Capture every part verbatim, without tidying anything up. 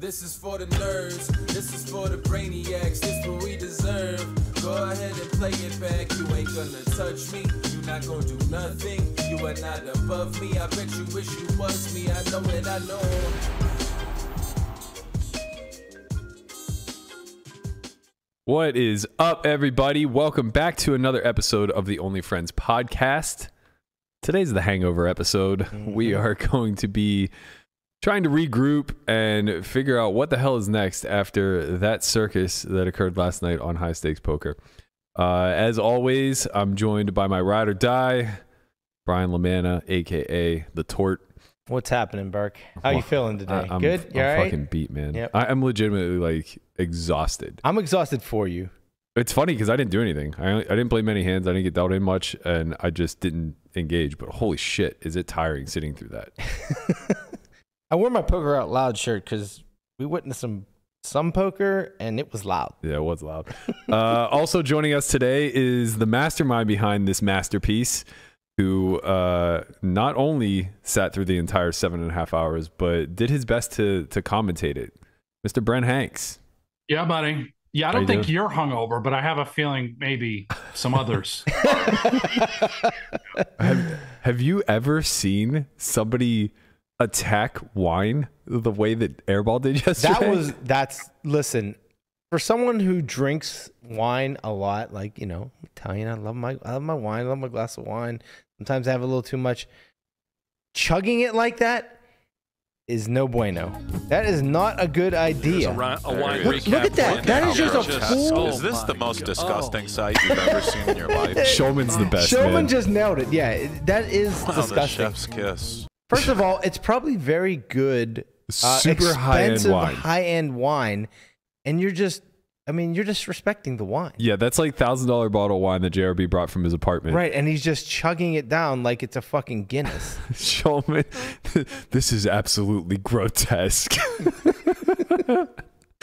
This is for the nerds, this is for the brainiacs, this is what we deserve. Go ahead and play it back, you ain't gonna touch me, you not gonna do nothing, you are not above me, I bet you wish you was me, I know it, I know it. What is up, everybody? Welcome back to another episode of the Only Friends Podcast. Today's the hangover episode. Mm-hmm. We are going to be trying to regroup and figure out what the hell is next after that circus that occurred last night on High Stakes Poker. Uh, as always, I'm joined by my ride or die, Brian LaManna, a k a. The Tort. What's happening, Burke? How are you feeling today? I, I'm, Good? You I'm all fucking right? beat, man. Yep. I, I'm legitimately, like, exhausted. I'm exhausted for you. It's funny because I didn't do anything. I, I didn't play many hands. I didn't get dealt in much, and I just didn't engage. But holy shit, is it tiring sitting through that. I wore my Poker Out Loud shirt because we witnessed some some poker, and it was loud. Yeah, it was loud. uh, also joining us today is the mastermind behind this masterpiece, who uh, not only sat through the entire seven and a half hours, but did his best to to commentate it. Mister Brent Hanks. Yeah, buddy. Yeah, I don't you think doing? You're hungover, but I have a feeling maybe some others. have, have you ever seen somebody attack wine the way that Airball did yesterday? That was that's listen, for someone who drinks wine a lot, like, you know, Italian, I love my I love my wine, I love my glass of wine. Sometimes I have a little too much. Chugging it like that is no bueno. That is not a good idea. A, a wine look, look at that. That is just a fool. Is this the most disgusting oh. sight you've ever seen in your life? Showman's the best. Showman man. just nailed it. Yeah, that is wow, disgusting. The chef's kiss. First of all, it's probably very good, uh, super expensive, high-end wine. high-end wine, and you're just, I mean, you're disrespecting the wine. Yeah, that's like one thousand dollar bottle of wine that J R B brought from his apartment. Right, and he's just chugging it down like it's a fucking Guinness. Schulman, this is absolutely grotesque.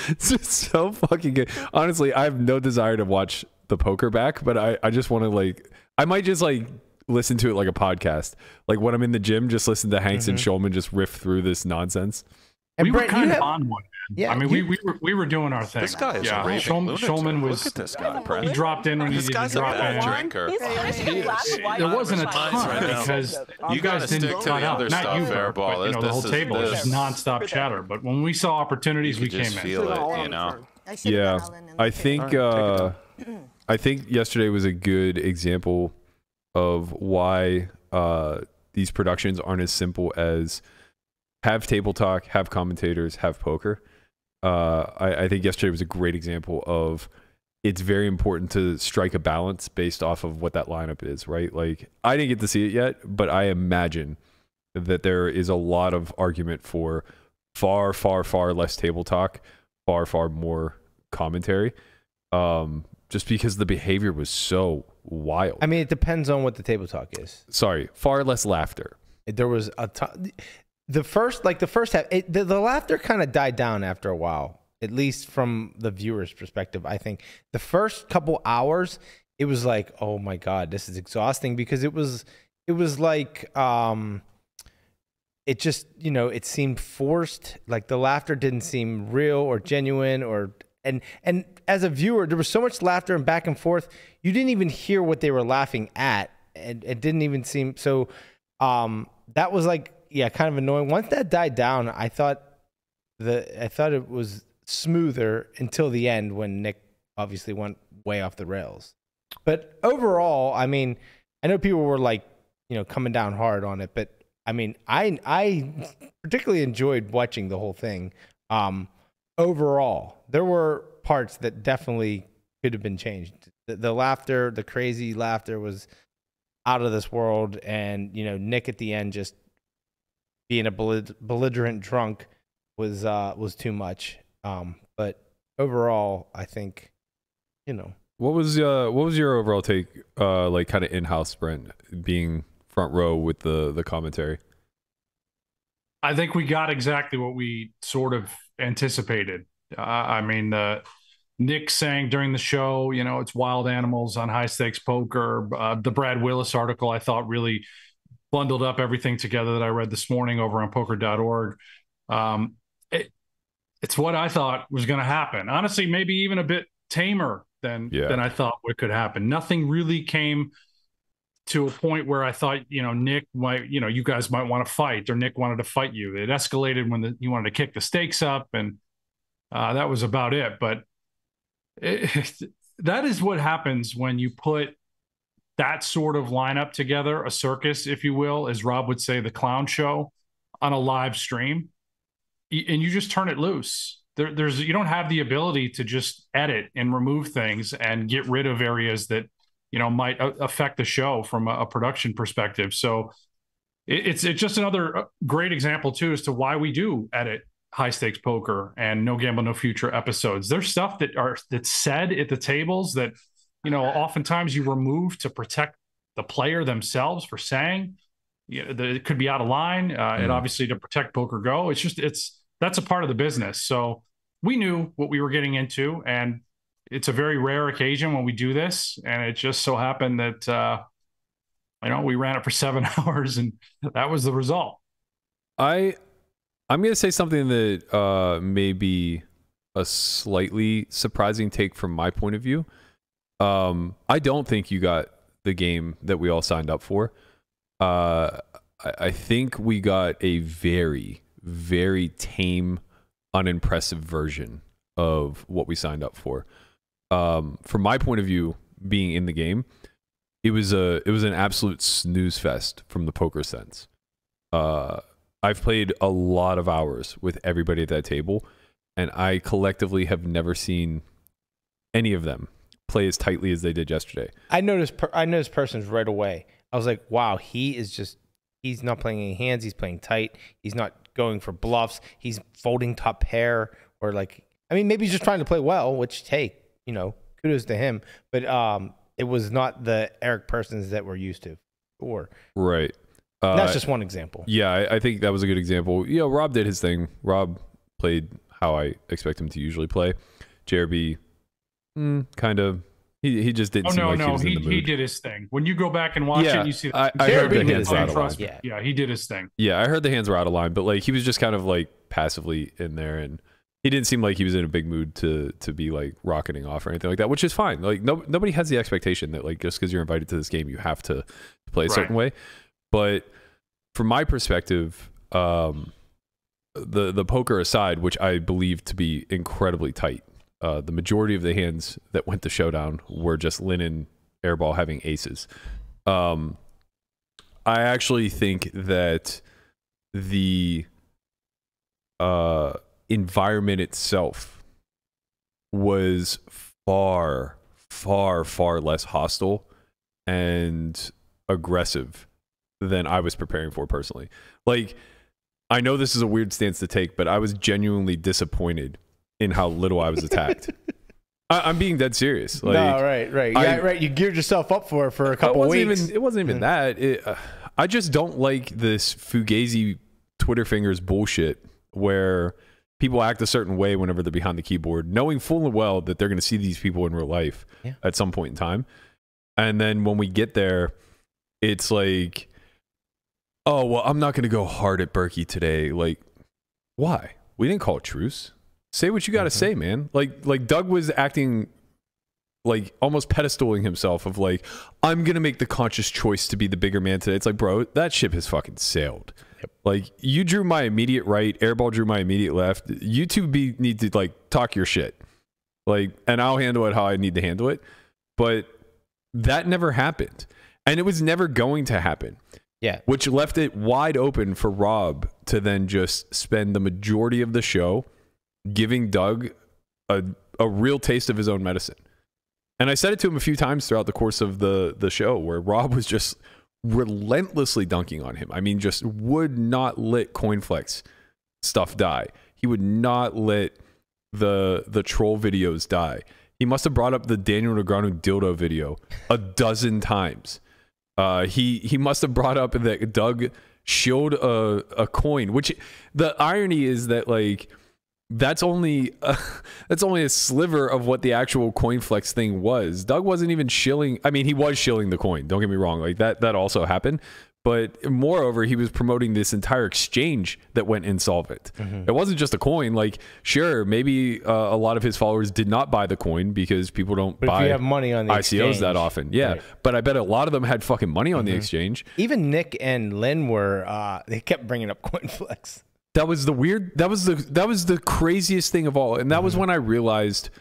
It's just so fucking good. Honestly, I have no desire to watch the poker back, but I, I just want to, like, I might just, like, listen to it like a podcast. Like when I'm in the gym, just listen to Hanks mm-hmm. and Schulman just riff through this nonsense. And we Brent, were kind of have, on one. Man. Yeah, I mean, you, we, we were we were doing our thing. This guy is yeah. a Schulman, Schulman was. Look at this guy. He dropped in when this he needed to drop in. Drinker. He's he is, there wasn't a ton right because you guys didn't stick to the other not stuff. You, Bert, but, you know, the whole is, table was just nonstop chatter. But when we saw opportunities, we came in. You know. Yeah, I think I think yesterday was a good example of why uh, these productions aren't as simple as have table talk, have commentators, have poker. Uh, I, I think yesterday was a great example of it's very important to strike a balance based off of what that lineup is, right? Like, I didn't get to see it yet, but I imagine that there is a lot of argument for far, far, far less table talk, far, far more commentary, um, just because the behavior was so wild. I mean, it depends on what the table talk is. Sorry, far less laughter. There was a ton, the first like the first half it, the, the laughter kind of died down after a while, at least from the viewer's perspective. I think the first couple hours it was like, oh my god, this is exhausting, because it was it was like um it just, you know, it seemed forced. Like the laughter didn't seem real or genuine or And and as a viewer, there was so much laughter and back and forth. You didn't even hear what they were laughing at. It, it didn't even seem so. Um, that was like, yeah, kind of annoying. Once that died down, I thought the I thought it was smoother until the end when Nick obviously went way off the rails. But overall, I mean, I know people were like, you know, coming down hard on it, but I mean, I I particularly enjoyed watching the whole thing. Um, Overall, there were parts that definitely could have been changed. The, the laughter, the crazy laughter was out of this world. And, you know, Nick at the end just being a belligerent drunk was uh, was too much. Um, but overall, I think, you know. What was uh, what was your overall take, uh, like, kind of in-house, Brent, being front row with the, the commentary? I think we got exactly what we sort of anticipated. Uh, I mean, uh, Nick saying during the show, you know, it's wild animals on High Stakes Poker. Uh, the Brad Willis article, I thought, really bundled up everything together that I read this morning over on poker dot org. Um, it, it's what I thought was going to happen. Honestly, maybe even a bit tamer than yeah. than I thought what could happen. Nothing really came to a point where I thought, you know, Nick might, you know, you guys might want to fight, or Nick wanted to fight you. It escalated when the, you wanted to kick the stakes up, and uh, that was about it. But it, that is what happens when you put that sort of lineup together, a circus, if you will, as Rob would say, the clown show on a live stream, and you just turn it loose. There, there's, you don't have the ability to just edit and remove things and get rid of areas that, you know, might affect the show from a, a production perspective. So it, it's, it's just another great example too, as to why we do edit High Stakes Poker and No Gamble, No Future episodes. There's stuff that are, that's said at the tables that, you know, oftentimes you remove to protect the player themselves for saying, you know, that it could be out of line, uh, mm. and obviously to protect PokerGO. It's just, it's, that's a part of the business. So we knew what we were getting into, and it's a very rare occasion when we do this. And it just so happened that, uh, you know, we ran it for seven hours and that was the result. I, I'm going to say something that uh, may be a slightly surprising take from my point of view. Um, I don't think you got the game that we all signed up for. Uh, I, I think we got a very, very tame, unimpressive version of what we signed up for. Um, from my point of view, being in the game, it was a, it was an absolute snooze fest from the poker sense. Uh, I've played a lot of hours with everybody at that table, and I collectively have never seen any of them play as tightly as they did yesterday. I noticed, I noticed Persons right away. I was like, wow, he is just, he's not playing any hands. He's playing tight. He's not going for bluffs. He's folding top pair, or like, I mean, maybe he's just trying to play well, which, hey, you know, kudos to him. But um, it was not the Eric Persons that we're used to. Or right. Uh, that's just one example. Yeah, I, I think that was a good example. You know, Rob did his thing. Rob played how I expect him to usually play. J R B, mm, kind of. He, he just didn't oh, seem no, like no. he was he, in the mood. He did his thing. When you go back and watch yeah, it, you see that. I, I heard the hands were out of line. Yeah. yeah, he did his thing. Yeah, I heard the hands were out of line, but like he was just kind of like passively in there, and he didn't seem like he was in a big mood to to be like rocketing off or anything like that, which is fine. Like no, nobody has the expectation that like just because you're invited to this game, you have to play a right. certain way. But from my perspective, um, the the poker aside, which I believe to be incredibly tight, uh, the majority of the hands that went to showdown were just Lynne and Airball having aces. Um, I actually think that the uh, environment itself was far, far, far less hostile and aggressive than I was preparing for personally. Like, I know this is a weird stance to take, but I was genuinely disappointed in how little I was attacked. I, I'm being dead serious. Like, no, right, right, yeah, I, right. You geared yourself up for it for a couple weeks. Even, it wasn't even that. It, uh, I just don't like this Fugazi Twitter fingers bullshit where people act a certain way whenever they're behind the keyboard, knowing full and well that they're going to see these people in real life yeah. at some point in time. And then when we get there, it's like, oh, well, I'm not going to go hard at Berkey today. Like, why? We didn't call a truce. Say what you got to mm-hmm. say, man. Like, like Doug was acting like almost pedestaling himself of like, I'm going to make the conscious choice to be the bigger man today. It's like, bro, that ship has fucking sailed. Yep. Like, you drew my immediate right. Airball drew my immediate left. You two be, need to like talk your shit. Like, and I'll handle it how I need to handle it. But that never happened. And it was never going to happen. Yeah. Which left it wide open for Rob to then just spend the majority of the show giving Doug a, a real taste of his own medicine. And I said it to him a few times throughout the course of the, the show where Rob was just relentlessly dunking on him. I mean, just would not let CoinFlex stuff die. He would not let the, the troll videos die. He must have brought up the Daniel Negreanu dildo video a dozen times. Uh, he he must have brought up that Doug shielded a, a coin, which the irony is that like that's only a, that's only a sliver of what the actual CoinFlex thing was. Doug wasn't even shilling. I mean, he was shilling the coin. Don't get me wrong. Like that that also happened, But moreover, he was promoting this entire exchange that went insolvent. Mm-hmm. It wasn't just a coin. Like, sure, maybe uh, a lot of his followers did not buy the coin because people don't but buy if you have money on the I C Os exchange. That often. Yeah, right. But I bet a lot of them had fucking money on mm-hmm. the exchange. Even Nick and Lynne were uh, they kept bringing up CoinFlex. That was the weird. That was the that was the craziest thing of all, and that mm-hmm. was when I realized.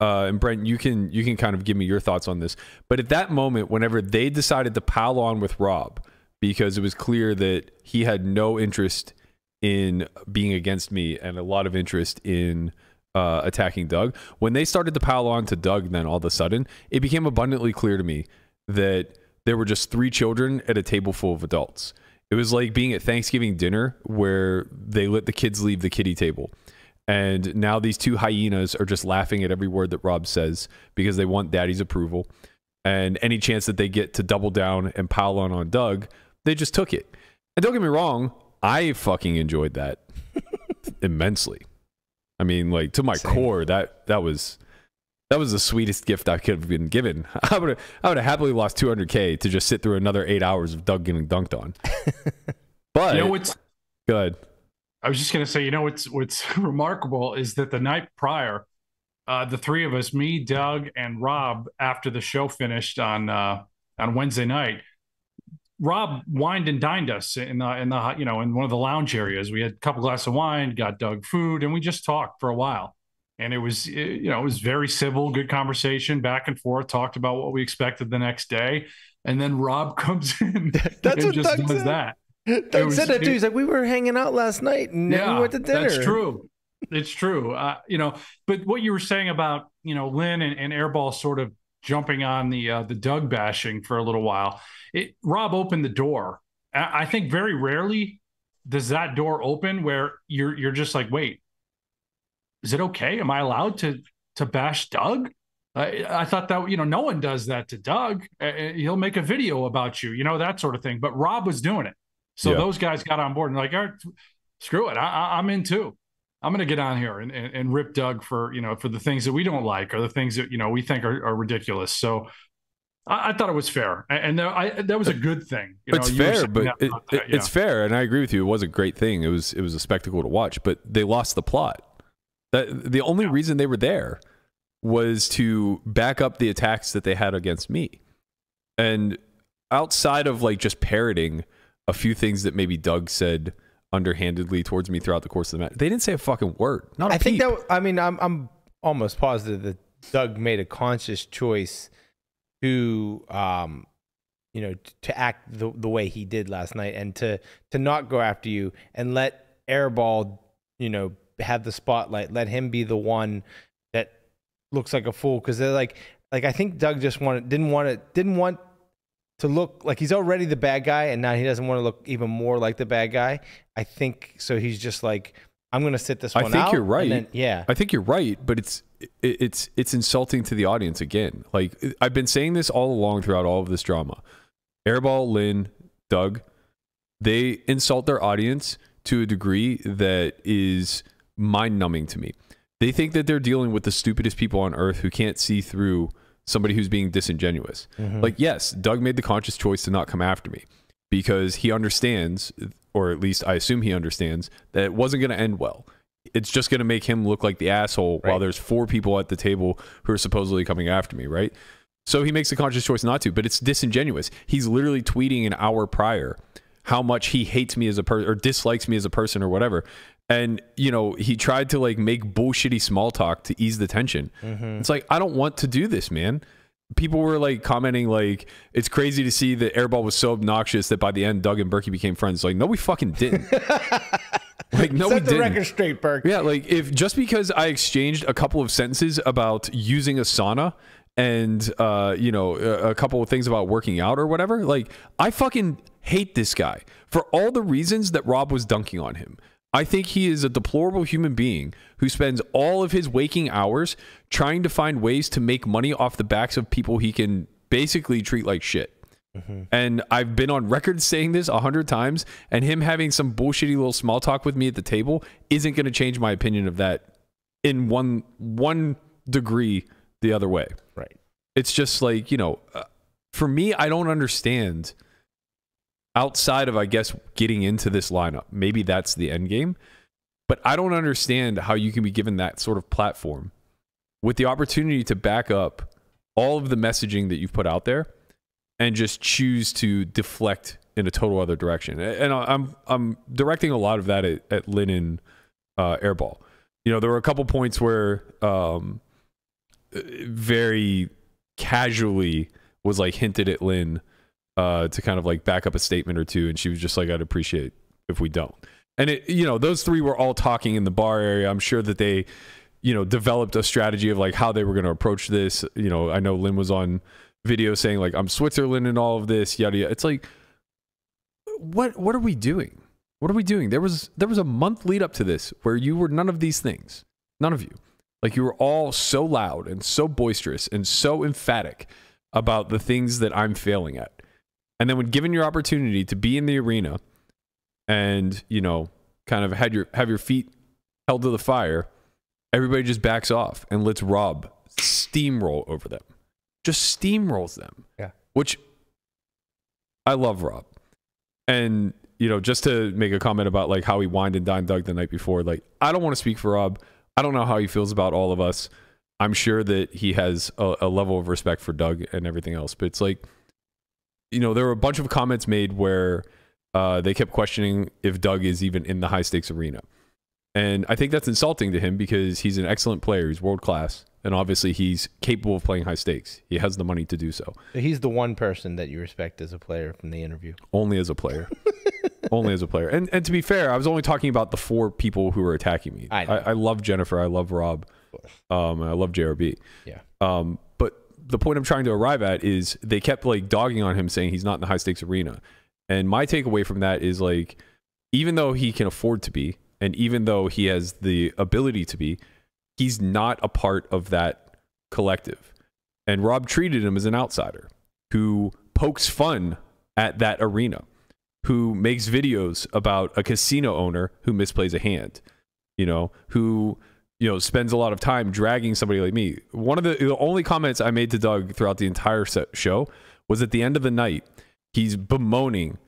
Uh, and Brent, you can you can kind of give me your thoughts on this. But at that moment, whenever they decided to pile on with Rob. Because it was clear that he had no interest in being against me and a lot of interest in uh, attacking Doug. When they started to pile on to Doug, then all of a sudden, it became abundantly clear to me that there were just three children at a table full of adults. It was like being at Thanksgiving dinner where they let the kids leave the kiddie table. And now these two hyenas are just laughing at every word that Rob says because they want daddy's approval. And any chance that they get to double down and pile on on Doug... They just took it. And don't get me wrong, I fucking enjoyed that immensely. I mean, like, to my Same. core, that that was that was the sweetest gift I could have been given. I would have I would have happily lost two hundred K to just sit through another eight hours of Doug getting dunked on. But you know what's good. I was just gonna say, you know what's what's remarkable is that the night prior, uh, the three of us, me, Doug, and Rob, after the show finished on uh, on Wednesday night. Rob wined and dined us in the, in the, you know, in one of the lounge areas. We had a couple glasses of wine, got Doug food, and we just talked for a while. And it was, it, you know, it was very civil, good conversation, back and forth, talked about what we expected the next day. And then Rob comes in That's and what just Doug does said. that. Doug was, said that too. He's like, we were hanging out last night and yeah, we went to dinner. That's true. It's true. Uh, you know, but what you were saying about, you know, Lynne and, and Airball sort of jumping on the uh, the Doug bashing for a little while, it, Rob opened the door. I, I think very rarely does that door open where you're you're just like, wait, is it okay? Am I allowed to to bash Doug? I, I thought that, you know, no one does that to Doug. Uh, he'll make a video about you, you know, that sort of thing. But Rob was doing it, so yeah. Those guys got on board and like, all right, screw it, I, I'm in too. I'm going to get on here and, and, and rip Doug for, you know, for the things that we don't like or the things that, you know, we think are, are ridiculous. So I, I thought it was fair. And there, I, that was a good thing. You know, it's you fair, but that, it, that, it's yeah. fair. And I agree with you. It was a great thing. It was, it was a spectacle to watch, but they lost the plot. That, the only yeah. reason they were there was to back up the attacks that they had against me. And outside of like just parroting a few things that maybe Doug said underhandedly towards me throughout the course of the match, they didn't say a fucking word. Not a I peep. think that I mean I'm I'm almost positive that Doug made a conscious choice to um you know to act the the way he did last night and to to not go after you and let Airball you know have the spotlight, let him be the one that looks like a fool because they're like like I think Doug just wanted didn't want to didn't want. to look like he's already the bad guy, and now he doesn't want to look even more like the bad guy. I think so. He's just like, I'm going to sit this one out. I think out, you're right. Then, yeah, I think you're right. But it's it, it's it's insulting to the audience again. Like I've been saying this all along throughout all of this drama. Airball, Lynne, Doug, they insult their audience to a degree that is mind-numbing to me. They think that they're dealing with the stupidest people on earth who can't see through somebody who's being disingenuous. Mm-hmm. Like, yes, Doug made the conscious choice to not come after me because he understands, or at least I assume he understands, that it wasn't going to end well. It's just going to make him look like the asshole right. while there's four people at the table who are supposedly coming after me, right? So he makes the conscious choice not to, but it's disingenuous. He's literally tweeting an hour prior how much he hates me as a person or dislikes me as a person or whatever. And, you know, he tried to, like, make bullshitty small talk to ease the tension. Mm-hmm. It's like, I don't want to do this, man. People were, like, commenting, like, it's crazy to see that Airball was so obnoxious that by the end, Doug and Berkey became friends. Like, no, we fucking didn't. Like, no, Set we the didn't. record straight, Berkey. Yeah, like, if just because I exchanged a couple of sentences about using a sauna and, uh, you know, a, a couple of things about working out or whatever, like, I fucking hate this guy for all the reasons that Rob was dunking on him. I think he is a deplorable human being who spends all of his waking hours trying to find ways to make money off the backs of people he can basically treat like shit. Mm-hmm. And I've been on record saying this a hundred times, and him having some bullshitty little small talk with me at the table isn't going to change my opinion of that in one, one degree the other way. Right. It's just like, you know, uh, for me, I don't understand outside of, I guess, getting into this lineup. Maybe that's the end game. But I don't understand how you can be given that sort of platform with the opportunity to back up all of the messaging that you've put out there and just choose to deflect in a total other direction. And I'm I'm directing a lot of that at, at Lynne and uh, Airball. You know, there were a couple points where um, very casually was like hinted at Lynne uh, to kind of like back up a statement or two. And she was just like, I'd appreciate if we don't. And, it, you know, those three were all talking in the bar area. I'm sure that they, you know, developed a strategy of like how they were going to approach this. You know, I know Lynne was on video saying like, I'm Switzerland and all of this, yada, yada. It's like, what, what are we doing? What are we doing? There was, there was a month lead up to this where you were none of these things, none of you. Like, you were all so loud and so boisterous and so emphatic about the things that I'm failing at. And then when given your opportunity to be in the arena and, you know, kind of had your, have your feet held to the fire, everybody just backs off and lets Rob steamroll over them. Just steamrolls them. Yeah. Which, I love Rob. And, you know, just to make a comment about like how he wined and dined Doug the night before, like, I don't want to speak for Rob. I don't know how he feels about all of us. I'm sure that he has a, a level of respect for Doug and everything else. But it's like, you know, there were a bunch of comments made where uh, they kept questioning if Doug is even in the high stakes arena. And I think that's insulting to him because he's an excellent player. He's world class. And obviously he's capable of playing high stakes. He has the money to do so. He's the one person that you respect as a player from the interview. Only as a player. Only as a player. And and to be fair, I was only talking about the four people who were attacking me. I, I, I love Jennifer. I love Rob. Um, I love J R B. Yeah. Um, but the point I'm trying to arrive at is they kept like dogging on him saying he's not in the high stakes arena. And my takeaway from that is like, even though he can afford to be, and even though he has the ability to be, he's not a part of that collective. And Rob treated him as an outsider who pokes fun at that arena, who makes videos about a casino owner who misplays a hand, you know, who, you know, spends a lot of time dragging somebody like me. One of the, the only comments I made to Doug throughout the entire show was at the end of the night, he's bemoaning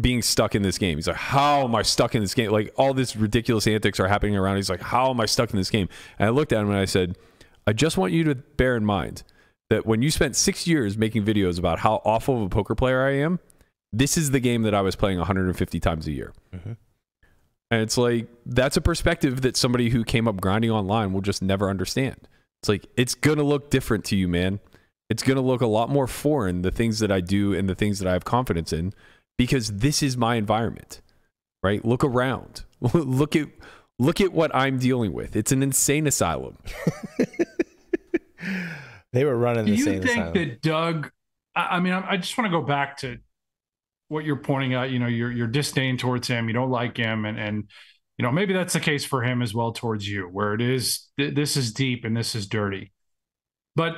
being stuck in this game. He's like, how am I stuck in this game? Like, all this ridiculous antics are happening around. He's like, how am I stuck in this game? And I looked at him and I said, I just want you to bear in mind that when you spent six years making videos about how awful of a poker player I am, this is the game that I was playing one hundred fifty times a year. Mm-hmm. And it's like, that's a perspective that somebody who came up grinding online will just never understand. It's like, it's going to look different to you, man. It's going to look a lot more foreign, the things that I do and the things that I have confidence in, because this is my environment, right? Look around. look at look at what I'm dealing with. It's an insane asylum. They were running the insane asylum. Do you think that Doug, I mean, I just want to go back to what you're pointing out, you know, your your disdain towards him, you don't like him, and and you know, maybe that's the case for him as well towards you, where it is th this is deep and this is dirty. But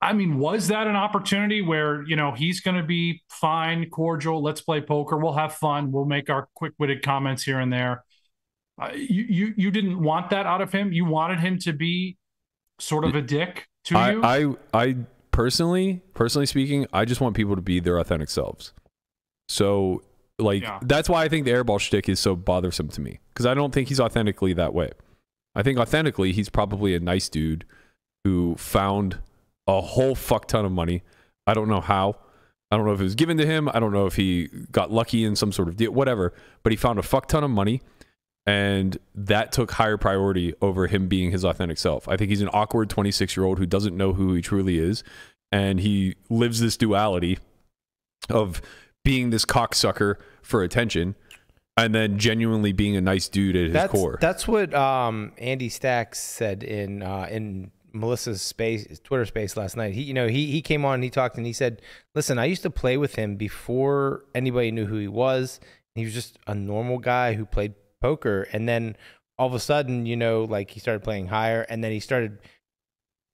I mean, was that an opportunity where, you know, he's going to be fine, cordial, let's play poker, we'll have fun, we'll make our quick-witted comments here and there? Uh, you, you you didn't want that out of him? You wanted him to be sort of a dick to I, you? I I personally, personally speaking, I just want people to be their authentic selves. So, like, yeah. That's why I think the airball shtick is so bothersome to me, because I don't think he's authentically that way. I think authentically he's probably a nice dude who found a whole fuck ton of money. I don't know how. I don't know if it was given to him. I don't know if he got lucky in some sort of deal, whatever. But he found a fuck ton of money, and that took higher priority over him being his authentic self. I think he's an awkward twenty-six-year-old who doesn't know who he truly is, and he lives this duality of being this cocksucker for attention and then genuinely being a nice dude at his that's, core. That's what um, Andy Stack said in uh, in Melissa's space, Twitter space last night. He, you know, he, he came on and he talked and he said, listen, I used to play with him before anybody knew who he was. He was just a normal guy who played poker. And then all of a sudden, you know, like, he started playing higher, and then he started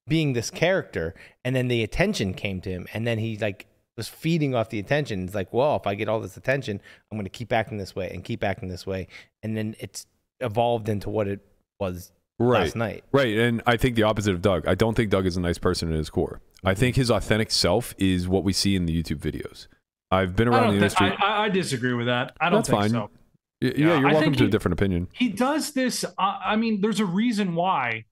being this character, and then the attention came to him, and then he, like, was feeding off the attention. It's like, well, if I get all this attention, I'm going to keep acting this way and keep acting this way. And then it's evolved into what it was right. last night. Right. And I think the opposite of Doug. I don't think Doug is a nice person at his core. I think his authentic self is what we see in the YouTube videos. I've been around the industry. I, I disagree with that. I don't That's think fine. so. Yeah, yeah, you're welcome to he, a different opinion. He does this. Uh, I mean, there's a reason why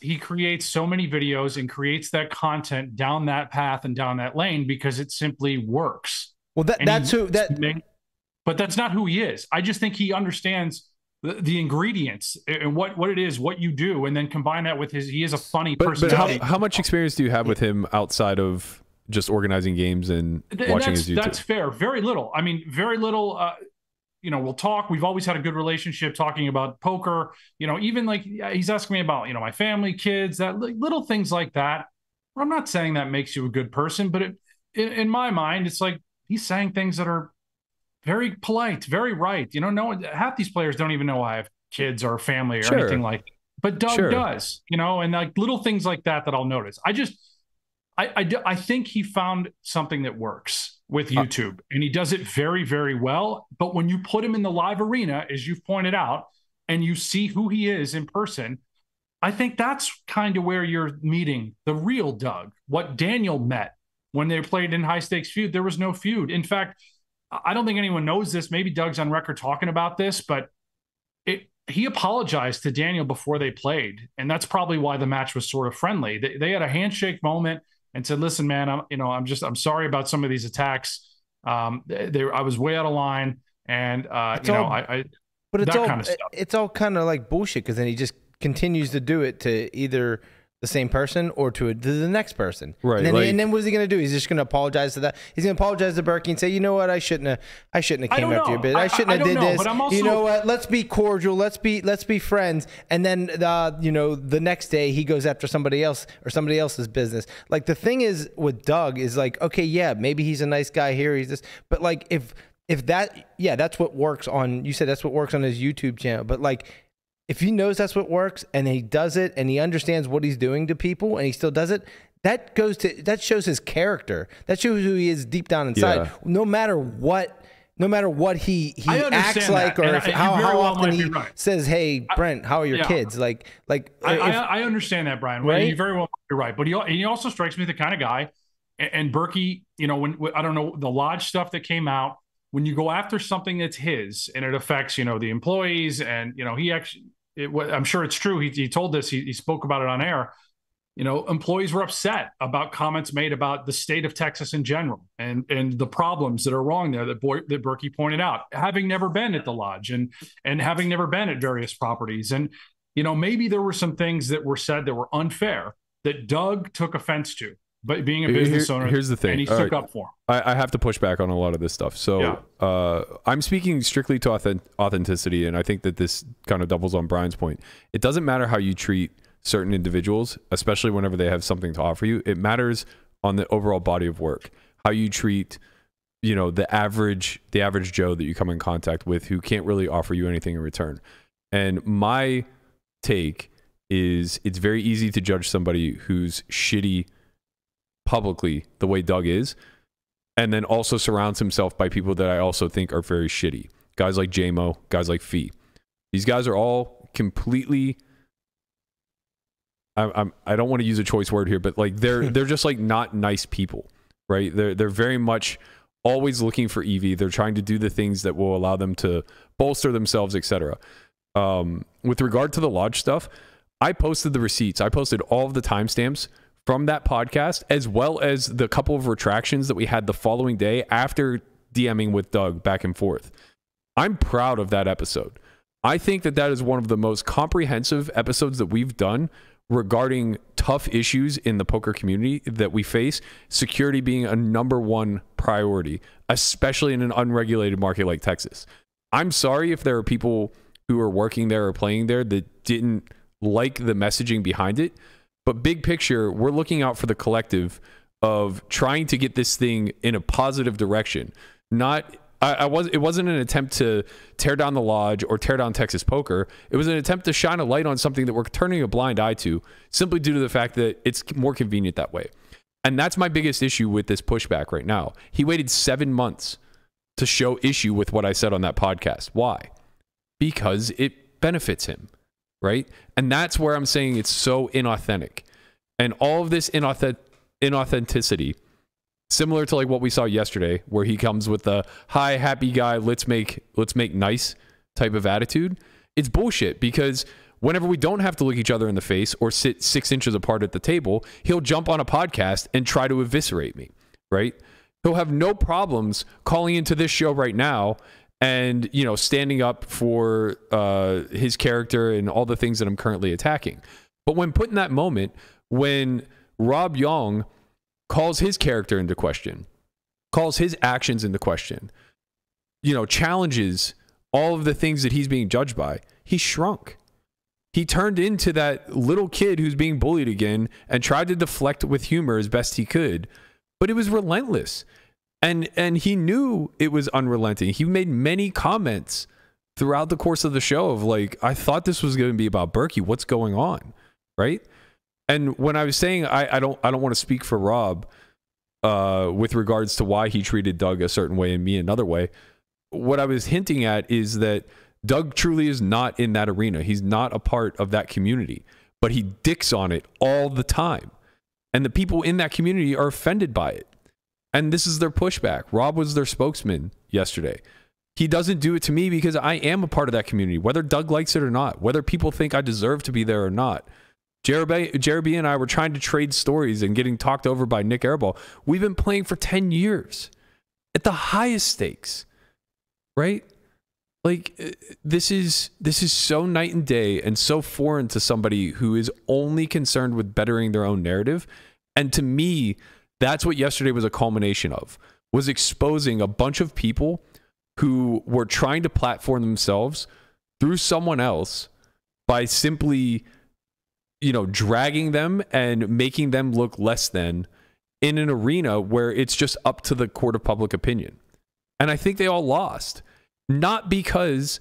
he creates so many videos and creates that content down that path and down that lane, because it simply works. Well, that, that's who that. Something. But that's not who he is. I just think he understands the, the ingredients and what, what it is, what you do, and then combine that with his. He is a funny but, personality. But how, how much experience do you have with him outside of just organizing games and watching that's, his YouTube? That's fair. Very little. I mean, very little. Uh, you know, we'll talk. We've always had a good relationship talking about poker. You know, even like he's asking me about, you know, my family, kids, that little things like that. I'm not saying that makes you a good person, but it, in, in my mind, it's like he's saying things that are very polite, very right. You know, no, half these players don't even know I have kids or family or sure. anything like that. But Doug sure. does, you know, and like little things like that that I'll notice. I just, I, I, I think he found something that works with YouTube, and he does it very, very well. But when you put him in the live arena, as you've pointed out, and you see who he is in person, I think that's kind of where you're meeting the real Doug, what Daniel met when they played in High Stakes Feud. There was no feud. In fact, I don't think anyone knows this. Maybe Doug's on record talking about this, but it, he apologized to Daniel before they played. And that's probably why the match was sort of friendly. They, they had a handshake moment and said, listen, man, I'm, you know, I'm just, I'm sorry about some of these attacks. Um, they, they I was way out of line. And, uh, it's you know, all, I, I, but it's that all, kind of stuff. It's all kind of like bullshit. Cause then he just continues to do it to either the same person or to, a, to the next person. Right. And then, like, and then what's he going to do? He's just going to apologize to that. He's going to apologize to Berkey and say, you know what? I shouldn't have, I shouldn't have came after you, but I, I shouldn't I, have I did know, this. But I'm also, you know what? Let's be cordial. Let's be, let's be friends. And then, uh, you know, the next day he goes after somebody else or somebody else's business. Like the thing is with Doug is like, okay, yeah, maybe he's a nice guy here. He's this, but like, if, if that, yeah, that's what works on, you said that's what works on his YouTube channel, but like, if he knows that's what works and he does it and he understands what he's doing to people and he still does it, that goes to, that shows his character. That shows who he is deep down inside. Yeah. No matter what, no matter what he, he acts like, or if, I, how, how well often he right. says, hey, Brent, how are your yeah. kids? Like, like I, if, I, I understand that, Brian. Right? You very well might be right. But he, he also strikes me the kind of guy, and, and Berkey, you know, when, when, I don't know, the Lodge stuff that came out, when you go after something that's his and it affects, you know, the employees and, you know, he actually, it, I'm sure it's true. He, he told this, he, he spoke about it on air. You know, employees were upset about comments made about the state of Texas in general and, and the problems that are wrong there that, Boy, that Berkey pointed out, having never been at the Lodge and, and having never been at various properties. And, you know, maybe there were some things that were said that were unfair that Doug took offense to. But being a business Here, owner, here's the thing. And he All took right. up for him. I, I have to push back on a lot of this stuff. So yeah. uh, I'm speaking strictly to authentic, authenticity, and I think that this kind of doubles on Brian's point. It doesn't matter how you treat certain individuals, especially whenever they have something to offer you. It matters on the overall body of work, how you treat, you know, the average, the average Joe that you come in contact with who can't really offer you anything in return. And my take is it's very easy to judge somebody who's shitty publicly the way Doug is, and then also surrounds himself by people that I also think are very shitty. Guys like J M O, guys like Fee. These guys are all completely, I, I'm, I don't want to use a choice word here, but like they're they're just like not nice people, right? They're, they're very much always looking for Evie. They're trying to do the things that will allow them to bolster themselves, et cetera. Um, with regard to the Lodge stuff, I posted the receipts. I posted all of the timestamps from that podcast, as well as the couple of retractions that we had the following day after DMing with Doug back and forth. I'm proud of that episode. I think that that is one of the most comprehensive episodes that we've done regarding tough issues in the poker community that we face, security being a number one priority, especially in an unregulated market like Texas. I'm sorry if there are people who are working there or playing there that didn't like the messaging behind it. But big picture, we're looking out for the collective of trying to get this thing in a positive direction. Not, I, I was, it wasn't an attempt to tear down the Lodge or tear down Texas poker. It was an attempt to shine a light on something that we're turning a blind eye to, simply due to the fact that it's more convenient that way. And that's my biggest issue with this pushback right now. He waited seven months to show issue with what I said on that podcast. Why? Because it benefits him. Right? And that's where I'm saying it's so inauthentic. And all of this inauthent inauthenticity similar to like what we saw yesterday, where he comes with the hi, happy guy, let's make let's make nice type of attitude. It's bullshit, because whenever we don't have to look each other in the face or sit six inches apart at the table, he'll jump on a podcast and try to eviscerate me, right? He'll have no problems calling into this show right now and, you know, standing up for uh, his character and all the things that I'm currently attacking. But when put in that moment, when Rob Yong calls his character into question, calls his actions into question, you know, challenges all of the things that he's being judged by, he shrunk. He turned into that little kid who's being bullied again and tried to deflect with humor as best he could, but it was relentless. And and he knew it was unrelenting. He made many comments throughout the course of the show of like, I thought this was going to be about Berkey. What's going on, right? And when I was saying I, I don't I don't want to speak for Rob uh, with regards to why he treated Doug a certain way and me another way, what I was hinting at is that Doug truly is not in that arena. He's not a part of that community, but he dicks on it all the time. And the people in that community are offended by it. And this is their pushback. Rob was their spokesman yesterday. He doesn't do it to me because I am a part of that community, whether Doug likes it or not, whether people think I deserve to be there or not. J R B and I were trying to trade stories and getting talked over by Nick Airball. We've been playing for ten years at the highest stakes, right? Like, this is, this is so night and day and so foreign to somebody who is only concerned with bettering their own narrative. And to me, that's what yesterday was a culmination of, was exposing a bunch of people who were trying to platform themselves through someone else by simply, you know, dragging them and making them look less than in an arena where it's just up to the court of public opinion. And I think they all lost. Not because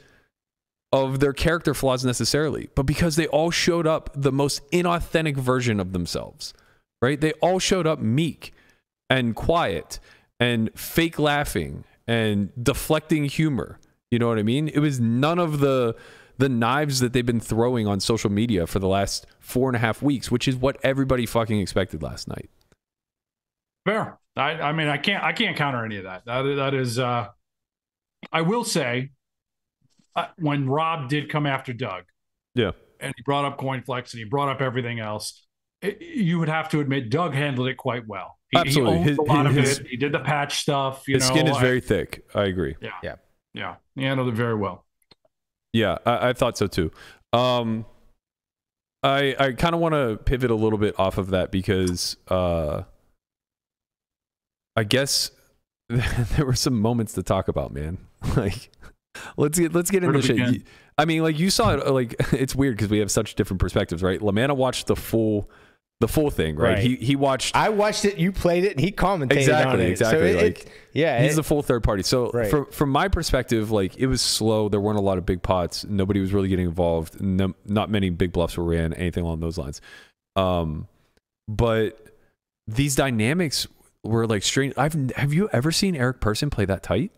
of their character flaws necessarily, but because they all showed up the most inauthentic version of themselves, right? They all showed up meek and quiet and fake laughing and deflecting humor. You know what I mean? It was none of the, the knives that they've been throwing on social media for the last four and a half weeks, which is what everybody fucking expected last night. Fair. I, I mean, I can't, I can't counter any of that. That, that is, uh, I will say, uh, when Rob did come after Doug, yeah, and he brought up CoinFlex and he brought up everything else, it, you would have to admit Doug handled it quite well. He, Absolutely, he owned his, a lot his, of it. He did the patch stuff. You his know, skin is I, very thick. I agree. Yeah, yeah, yeah. He handled it very well. Yeah, I, I thought so too. Um, I I kind of want to pivot a little bit off of that because uh, I guess there were some moments to talk about, man. Like, let's get let's get into shit. I mean, like, you saw it. Like, it's weird because we have such different perspectives, right? LaManna watched the full, the full thing, right? right? He he watched. I watched it. You played it, and he commented. Exactly, on it. exactly. So it, like, it, yeah, he's it, the full third party. So, right. from from my perspective, like, it was slow. There weren't a lot of big pots. Nobody was really getting involved. No, not many big bluffs were ran. Anything along those lines. Um, but these dynamics were like strange. I've have you ever seen Eric Persson play that tight?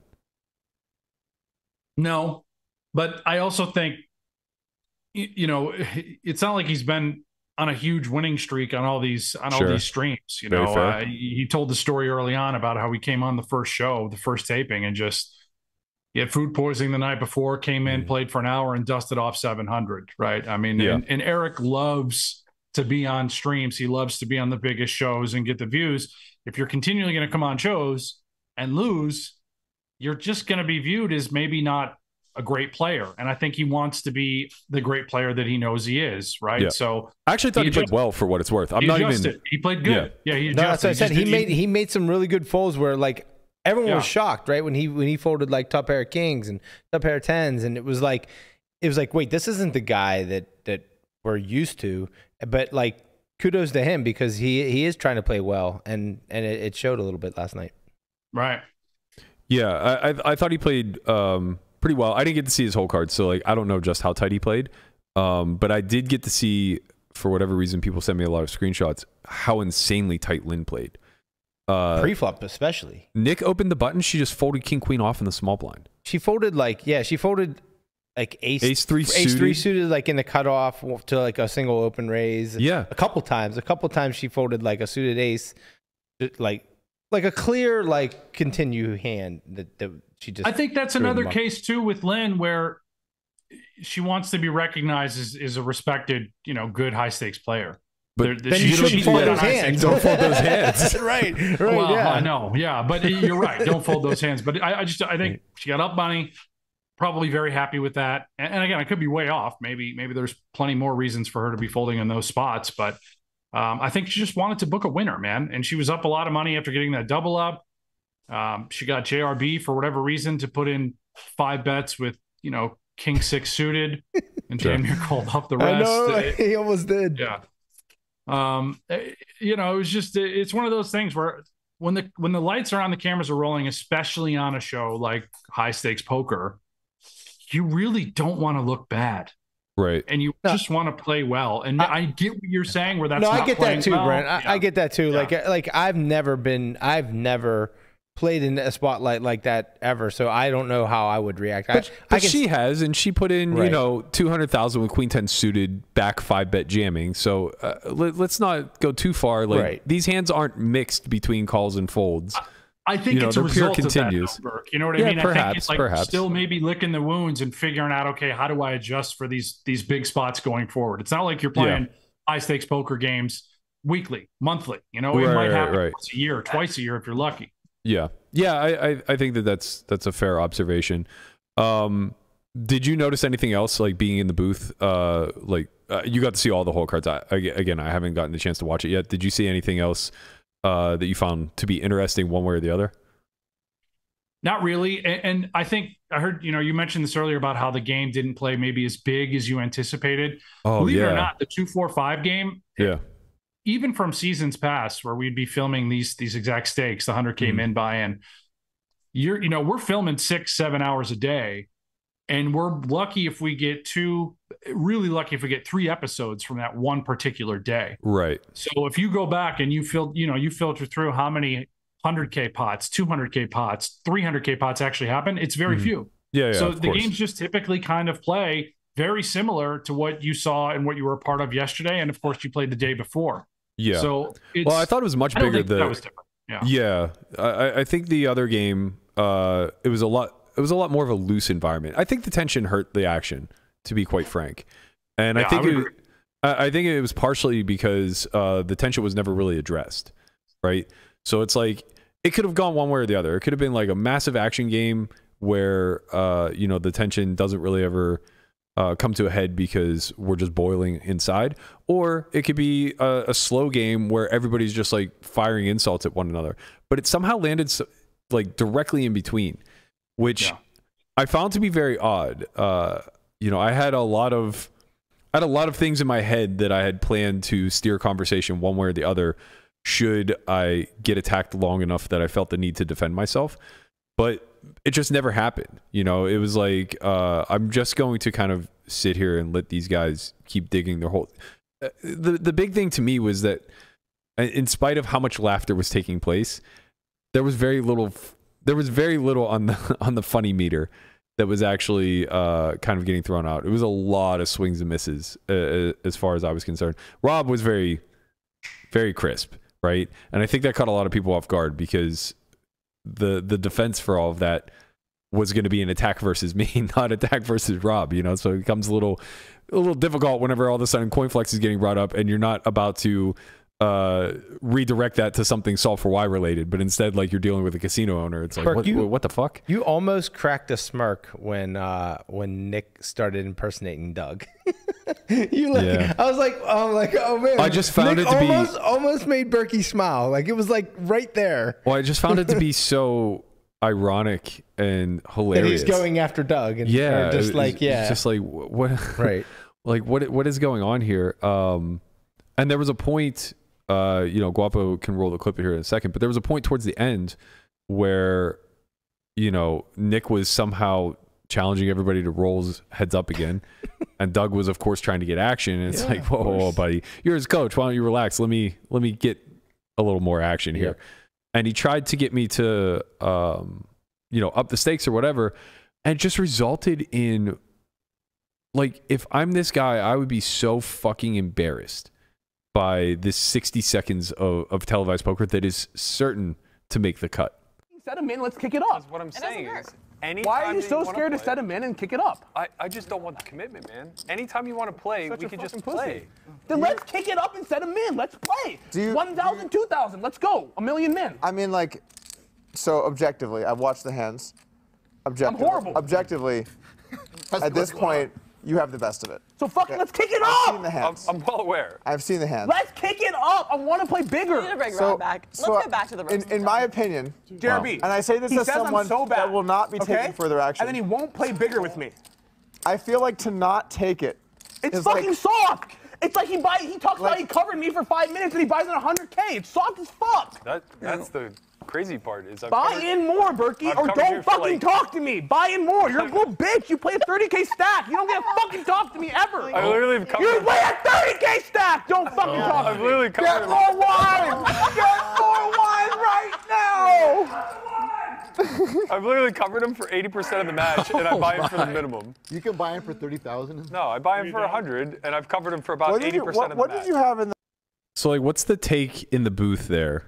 No, but I also think, you know, it's not like he's been on a huge winning streak on all these on sure. all these streams. You Very know, uh, he told the story early on about how he came on the first show, the first taping, and just he had food poisoning the night before. Came in, mm. played for an hour, and dusted off seven hundred. Right? I mean, yeah. and, and Eric loves to be on streams. He loves to be on the biggest shows and get the views. If you're continually going to come on shows and lose, you're just going to be viewed as maybe not a great player. And I think he wants to be the great player that he knows he is, right? Yeah. So I actually thought he, he played well for what it's worth. I'm not even. He played good. Yeah, yeah he no, that's what I said. He, he made he made some really good folds where like everyone yeah. was shocked, right? When he when he folded like top pair of kings and top pair of tens, and it was like it was like wait, this isn't the guy that that we're used to, but like. Kudos to him because he he is trying to play well, and and it, it showed a little bit last night. Right. Yeah, I, I I thought he played um pretty well. I didn't get to see his whole card, so like I don't know just how tight he played. Um, but I did get to see, for whatever reason, people sent me a lot of screenshots how insanely tight Lynne played. Uh, Preflop especially. Nick opened the button. She just folded king queen off in the small blind. She folded like yeah, she folded. Like ace, ace three, ace suited. three suited, like in the cutoff to like a single open raise. Yeah, a couple times, a couple times she folded like a suited ace, like like a clear like continue hand that, that she just. I think that's another case too with Lynne, where she wants to be recognized as, as a respected, you know, good high stakes player. But then you shouldn't fold those hands. Don't fold those hands. Right. Right. Well, yeah. I know. Yeah. But you're right. Don't fold those hands. But I, I just, I think she got up money, probably very happy with that. And, and again, I could be way off. Maybe, maybe there's plenty more reasons for her to be folding in those spots. But um, I think she just wanted to book a winner, man. And she was up a lot of money after getting that double up. Um, she got J R B for whatever reason to put in five bets with, you know, king six suited and damn near called off the rest. I know, it, he almost did. Yeah. Um, you know, it was just, it's one of those things where when the, when the lights are on, the cameras are rolling, especially on a show like High Stakes Poker, you really don't want to look bad. Right. And you no. just want to play well. And I, I get what you're saying where that's no, not I get that too, well. Brent. I, yeah. I get that too. Yeah. Like, like I've never been, I've never played in a spotlight like that ever. So I don't know how I would react. But, I, but I can, she has, and she put in, right. you know, two hundred thousand with queen ten suited back five bet jamming. So uh, let, let's not go too far. Like right. these hands aren't mixed between calls and folds. I, I think you know, it's a result of that outwork. You know what I yeah, mean? Perhaps, I think it's like perhaps. still maybe licking the wounds and figuring out, okay, how do I adjust for these, these big spots going forward? It's not like you're playing yeah. high stakes poker games weekly, monthly, you know, right, it might happen right, right. once a year, twice a year if you're lucky. Yeah. Yeah. I, I, I think that that's, that's a fair observation. Um, did you notice anything else like being in the booth? Uh, like uh, you got to see all the whole cards. I, I, again, I haven't gotten the chance to watch it yet. Did you see anything else uh, that you found to be interesting one way or the other? Not really. And, and I think I heard, you know, you mentioned this earlier about how the game didn't play maybe as big as you anticipated. Oh, Believe yeah. it or not, the two, four, five game. Yeah. Even from seasons past where we'd be filming these, these exact stakes, the hundred K mm-hmm. min buy-in, you're, you know, we're filming six, seven hours a day. And we're lucky if we get two, really lucky if we get three episodes from that one particular day. Right. So if you go back and you fil- you know, you filter through how many hundred K pots, two hundred K pots, three hundred K pots actually happen, it's very mm-hmm. few. Yeah. yeah so the course. games just typically kind of play very similar to what you saw and what you were a part of yesterday. And of course you played the day before. Yeah. So it's, well, I thought it was much bigger than that was different. Yeah. Yeah. I, I think the other game, uh, it was a lot. It was a lot more of a loose environment. I think the tension hurt the action, to be quite frank. And yeah, I think I, it, I, I think it was partially because uh, the tension was never really addressed, right? So it's like it could have gone one way or the other. It could have been like a massive action game where uh, you know, the tension doesn't really ever. Uh, come to a head because we're just boiling inside, or it could be a, a slow game where everybody's just like firing insults at one another, but it somehow landed so, like directly in between, which yeah. I found to be very odd. Uh, you know, I had a lot of, I had a lot of things in my head that I had planned to steer conversation one way or the other, should I get attacked long enough that I felt the need to defend myself. But it just never happened. You know, it was like, uh, I'm just going to kind of sit here and let these guys keep digging their hole. The, the big thing to me was that in spite of how much laughter was taking place, there was very little, there was very little on the, on the funny meter that was actually, uh, kind of getting thrown out. It was a lot of swings and misses, uh, as far as I was concerned. Rob was very, very crisp. Right. And I think that caught a lot of people off guard because, the the defense for all of that was going to be an attack versus me, not attack versus Rob, you know. So it becomes a little a little difficult whenever all of a sudden CoinFlex is getting brought up and you're not about to uh redirect that to something Solve for Why related, but instead like you're dealing with a casino owner. It's like Kirk, what, you, what the fuck. You almost cracked a smirk when uh when Nick started impersonating Doug. You like yeah. I was like oh like oh man I just found Nick it to almost, be almost made Berkey smile. Like it was like right there. Well, I just found it to be so ironic and hilarious that he's going after Doug and yeah just it, like yeah just like what right like what what is going on here. Um and there was a point uh you know, Guapo can roll the clip here in a second, but there was a point towards the end where, you know, Nick was somehow challenging everybody to rolls heads up again. And Doug was of course trying to get action, and it's yeah, like whoa, whoa buddy, you're his coach, why don't you relax, let me let me get a little more action here. Yeah. And he tried to get me to um you know, up the stakes or whatever, and it just resulted in like, if I'm this guy, I would be so fucking embarrassed by this sixty seconds of, of televised poker that is certain to make the cut. Set him in, let's kick it up. That's what I'm saying. Why are you so scared to set him in and kick it up? I, I just don't want the commitment, man. Anytime you want to play, we can just play. Then let's kick it up and set him in. Let's play. one thousand, two thousand, let's go. A million men. I mean, like, so objectively, I've watched the hands. Objectively, I'm horrible. Objectively, at this point, you have the best of it. So fucking okay. Let's kick it up! I've seen the hands. I'm, I'm well aware. I've seen the hands. Let's kick it up! I want to play bigger! We need to bring so, Rob back. Let's so, go back to the room. In, in my opinion, J R B, and I say this as someone so that will not be okay? taking further action. And then he won't play bigger with me. I feel like to not take it. It's fucking like, soft! It's like he buy, he talks like, about he covered me for five minutes and he buys in one hundred K. It's soft as fuck! That, that's the crazy part is I've buy covered, in more, Berkey, I've or don't fucking like, talk to me. Buy in more. You're a little bitch. You play a thirty K stack. You don't get to fucking talk to me ever. I literally have covered. You play a thirty K stack. Don't fucking oh, talk I've to me. Literally covered. Get more wine. Get more wine right now. I've literally covered him for eighty percent of the match, and I buy him oh for the minimum. You can buy him for thirty thousand. No, I buy him for one hundred, and I've covered him for about eighty percent of the match. What did you have in the? So like, what's the take in the booth there?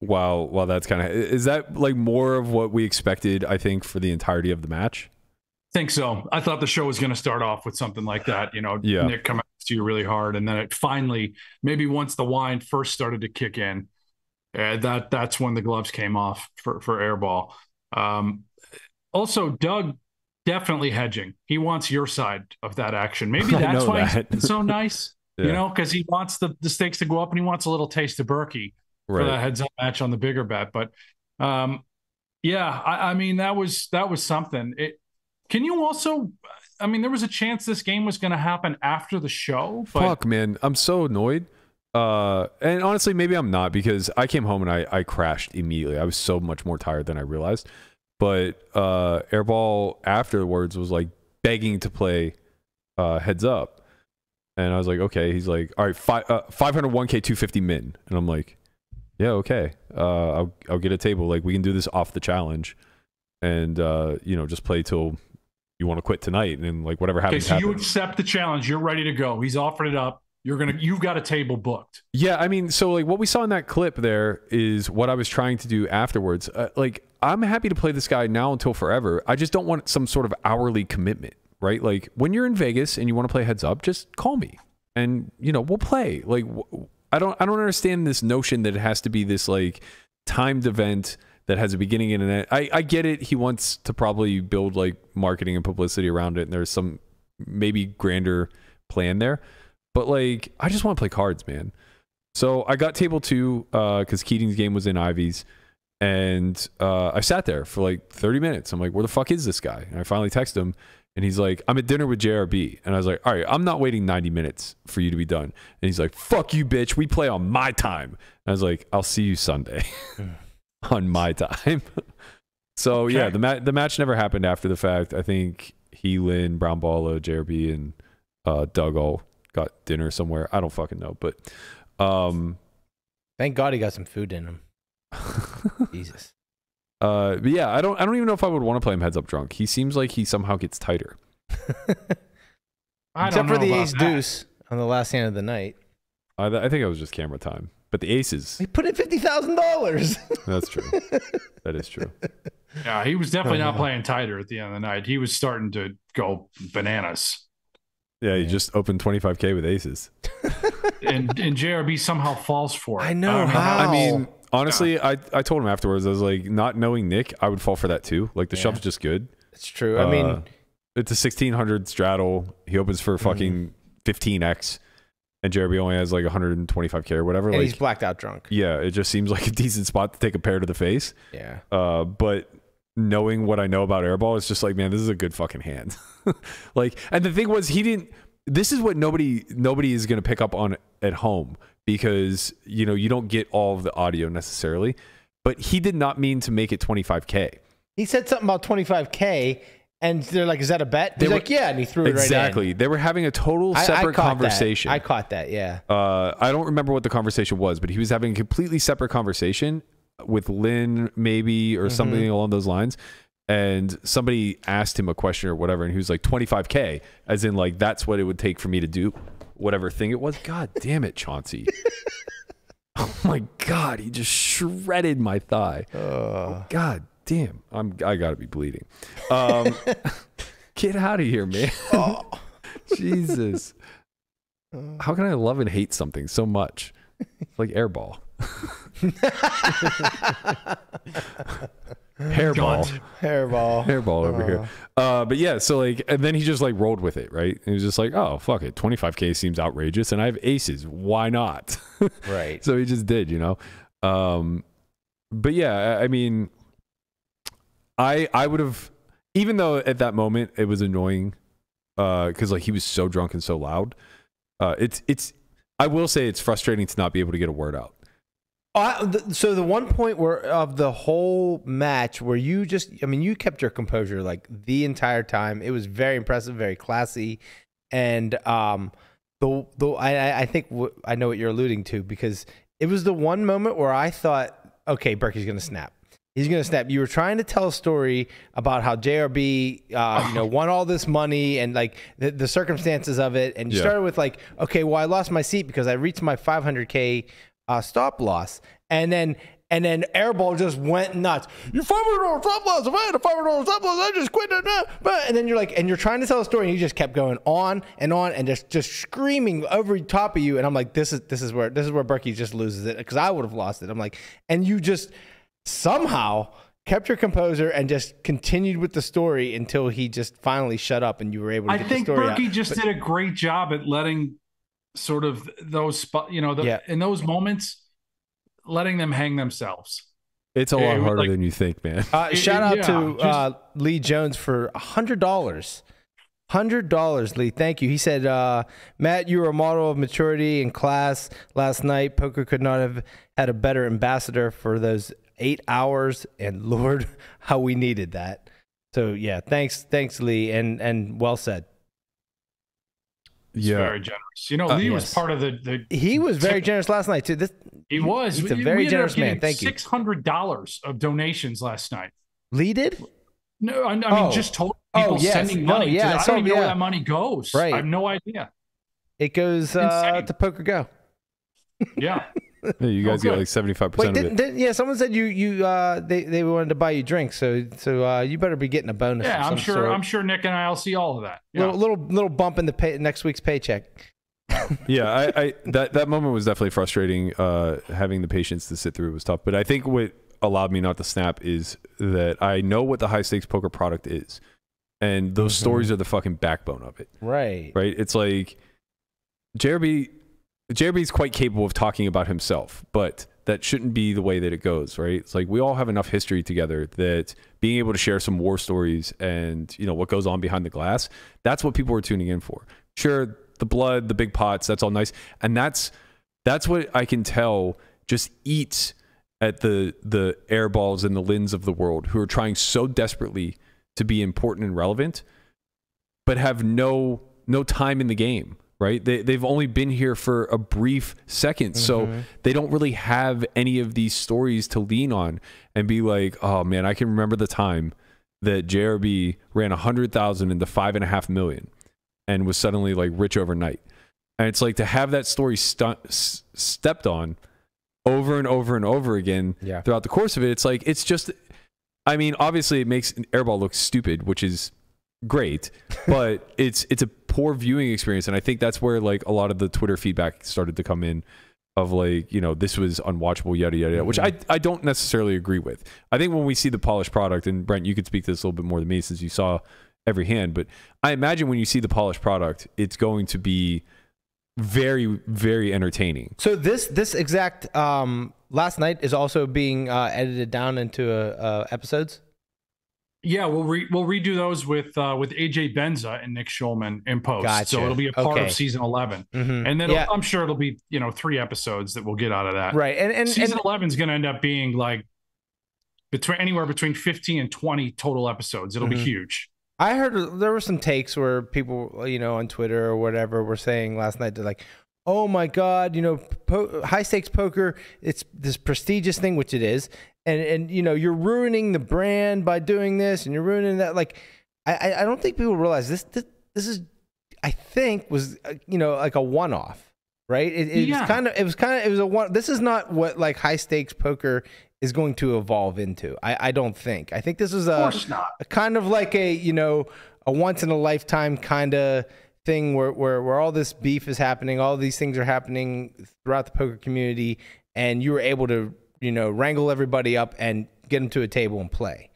Wow, wow, that's kind of, is that like more of what we expected, I think, for the entirety of the match? I think so. I thought the show was going to start off with something like that, you know, yeah. Nick coming to you really hard. And then it finally, maybe once the wine first started to kick in, uh, that that's when the gloves came off for, for Airball. Um, also, Doug definitely hedging. He wants your side of that action. Maybe that's why that. He's so nice, yeah. You know, because he wants the, the stakes to go up and he wants a little taste of Berkey. Right. For the heads-up match on the bigger bet, but um, yeah, I, I mean that was that was something. It can you also, I mean, there was a chance this game was going to happen after the show. But... Fuck, man, I'm so annoyed. Uh, and honestly, maybe I'm not because I came home and I I crashed immediately. I was so much more tired than I realized. But uh, Airball afterwards was like begging to play uh, heads up, and I was like, okay. He's like, all right, five uh, five hundred one K two fifty min, and I'm like. Yeah, okay. Uh, I'll I'll get a table. Like we can do this off the challenge, and uh, you know just play till you want to quit tonight, and then, like whatever happens. Okay, so happens. You accept the challenge. You're ready to go. He's offered it up. You're gonna. You've got a table booked. Yeah, I mean, so like what we saw in that clip there is what I was trying to do afterwards. Uh, like I'm happy to play this guy now until forever. I just don't want some sort of hourly commitment, right? Like when you're in Vegas and you want to play heads up, just call me, and you know we'll play. Like. I don't I don't understand this notion that it has to be this like timed event that has a beginning and an end. I, I get it. He wants to probably build like marketing and publicity around it. And there's some maybe grander plan there. But like, I just want to play cards, man. So I got table two because uh, Keating's game was in Ivy's. And uh, I sat there for like thirty minutes. I'm like, where the fuck is this guy? And I finally text him. And he's like, I'm at dinner with J R B. And I was like, all right, I'm not waiting ninety minutes for you to be done. And he's like, fuck you, bitch. We play on my time. And I was like, I'll see you Sunday on my time. So, okay. yeah, the, ma the match never happened after the fact. I think he, Lynne, Brown Balla, J R B, and uh, Doug all got dinner somewhere. I don't fucking know. But um, thank God he got some food in him. Jesus. Uh, but yeah, I don't. I don't even know if I would want to play him heads up drunk. He seems like he somehow gets tighter. I Except don't know for the ace that. deuce on the last hand of the night. I, I think it was just camera time. But the aces. He put in fifty thousand dollars. That's true. That is true. Yeah, he was definitely oh, not yeah. playing tighter at the end of the night. He was starting to go bananas. Yeah, he yeah. just opened twenty-five K with aces. and and J R B somehow falls for it. I know. I, how. Know. I mean. Honestly, yeah. I, I told him afterwards, I was like, not knowing Nick, I would fall for that too. Like, the yeah. shove's just good. It's true. I uh, mean, it's a sixteen hundred straddle. He opens for fucking fifteen X, and J R B only has like one hundred twenty-five K or whatever. And like, he's blacked out drunk. Yeah, it just seems like a decent spot to take a pair to the face. Yeah. Uh, but knowing what I know about Airball, it's just like, man, this is a good fucking hand. Like, and the thing was, he didn't. This is what nobody nobody is going to pick up on at home. Because, you know, you don't get all of the audio necessarily. But he did not mean to make it twenty-five K. He said something about twenty-five K, and they're like, is that a bet? He's like, yeah, and he threw it right in. Exactly. They were having a total separate conversation. I caught that, yeah. Uh, I don't remember what the conversation was, but he was having a completely separate conversation with Lynne, maybe, or something along those lines. And somebody asked him a question or whatever, and he was like, twenty-five K, as in, like, that's what it would take for me to do. Whatever thing it was. God damn it, Chauncey. Oh my God, he just shredded my thigh. Uh. Oh, God damn, I'm I gotta be bleeding. Um, get out of here, man. Oh. Jesus. How can I love and hate something so much? It's like Airball. Hairball. Hairball. Hairball over uh. here. Uh, but yeah, so like, and then he just like rolled with it, right? And he was just like, oh, fuck it. twenty-five K seems outrageous and I have aces. Why not? Right. So he just did, you know? Um, but yeah, I, I mean, I, I would have, even though at that moment it was annoying uh, because like he was so drunk and so loud. Uh, it's, it's, I will say it's frustrating to not be able to get a word out. Uh, the, so the one point where of the whole match where you just, I mean, you kept your composure like the entire time. It was very impressive, very classy. And, um, the, the, I, I think w I know what you're alluding to, because it was the one moment where I thought, okay, Berkey's going to snap. He's going to snap. You were trying to tell a story about how J R B, uh, you know, won all this money and like the, the circumstances of it. And you yeah. started with like, okay, well, I lost my seat because I reached my five hundred K uh, stop loss. And then, and then Airball just went nuts. Your five hundred dollar stop loss. If I had a five hundred dollar stop loss, I just quit. And then you're like, and you're trying to tell a story and you just kept going on and on and just, just screaming over top of you. And I'm like, this is, this is where, this is where Berkey just loses it. Cause I would have lost it. I'm like, and you just, somehow kept your composure and just continued with the story until he just finally shut up and you were able to I get the story out. I think Berkey just but, did a great job at letting sort of those, you know, the, yeah. in those moments, letting them hang themselves. It's a lot it, harder like, than you think, man. Uh, it, shout out yeah, to just, uh, Lee Jones for one hundred dollars. one hundred dollars, Lee. Thank you. He said, uh, Matt, you were a model of maturity in class last night. Poker could not have had a better ambassador for those eight hours, and Lord, how we needed that. So yeah, thanks, thanks, Lee, and and well said. Yeah, very generous. You know, uh, Lee yes. was part of the. the he was very generous last night too. This he was. He's a very generous man. Thank you. Six hundred dollars of donations last night. Lee did? No, I, I mean oh. just told people oh, yes. sending money. No, yeah, to, I, I don't even yeah. know where that money goes. Right, I have no idea. It goes uh, to PokerGO. Yeah. Yeah, you guys oh, get like seventy-five percent of it. Didn't, yeah, someone said you you uh, they they wanted to buy you drinks, so so uh, you better be getting a bonus. Yeah, I'm sure. Sort. I'm sure Nick and I'll see all of that. Yeah. Little, little little bump in the pay, next week's paycheck. Yeah, I, I that that moment was definitely frustrating. Uh, having the patience to sit through was tough, but I think what allowed me not to snap is that I know what the high stakes poker product is, and those mm-hmm. stories are the fucking backbone of it. Right, right. It's like J R B. J R B is quite capable of talking about himself, but that shouldn't be the way that it goes, right? It's like we all have enough history together that being able to share some war stories and, you know, what goes on behind the glass, that's what people are tuning in for. Sure, the blood, the big pots, that's all nice. And that's that's what I can tell just eats at the the Airballs and the Lynnes of the world, who are trying so desperately to be important and relevant, but have no no time in the game. Right? They, they've only been here for a brief second. Mm-hmm. So they don't really have any of these stories to lean on and be like, oh man, I can remember the time that J R B ran a hundred thousand into five and a half million and was suddenly like rich overnight. And it's like to have that story st stepped on over and over and over again yeah. throughout the course of it. It's like, it's just, I mean, obviously it makes an Airball look stupid, which is great, but it's it's a poor viewing experience. And I think that's where like a lot of the Twitter feedback started to come in of like, you know, this was unwatchable, yada yada yada, which I, I don't necessarily agree with. I think when we see the polished product, and Brent, you could speak to this a little bit more than me since you saw every hand, but I imagine when you see the polished product, it's going to be very, very entertaining. So this this exact um last night is also being uh edited down into uh, uh episodes. Yeah, we'll re we'll redo those with uh, with A J Benza and Nick Schulman in post. Gotcha. So it'll be a part okay. of season eleven, mm-hmm. and then yeah. I'm sure it'll be you know three episodes that we'll get out of that. Right, and and season eleven is going to end up being like between anywhere between fifteen and twenty total episodes. It'll mm-hmm. be huge. I heard there were some takes where people you know on Twitter or whatever were saying last night they're like, oh my God, you know, po high stakes poker, it's this prestigious thing, which it is. And, and, you know, you're ruining the brand by doing this and you're ruining that. Like, I, I don't think people realize this, this, this is, I think was, you know, like a one-off. right? It, it yeah. was kind of, it was kind of, it was a one, this is not what like high stakes poker is going to evolve into. I, I don't think, I think this is a, a kind of like a, you know, a once in a lifetime kind of thing where, where, where all this beef is happening. All these things are happening throughout the poker community, and you were able to, you know, wrangle everybody up and get them to a table and play.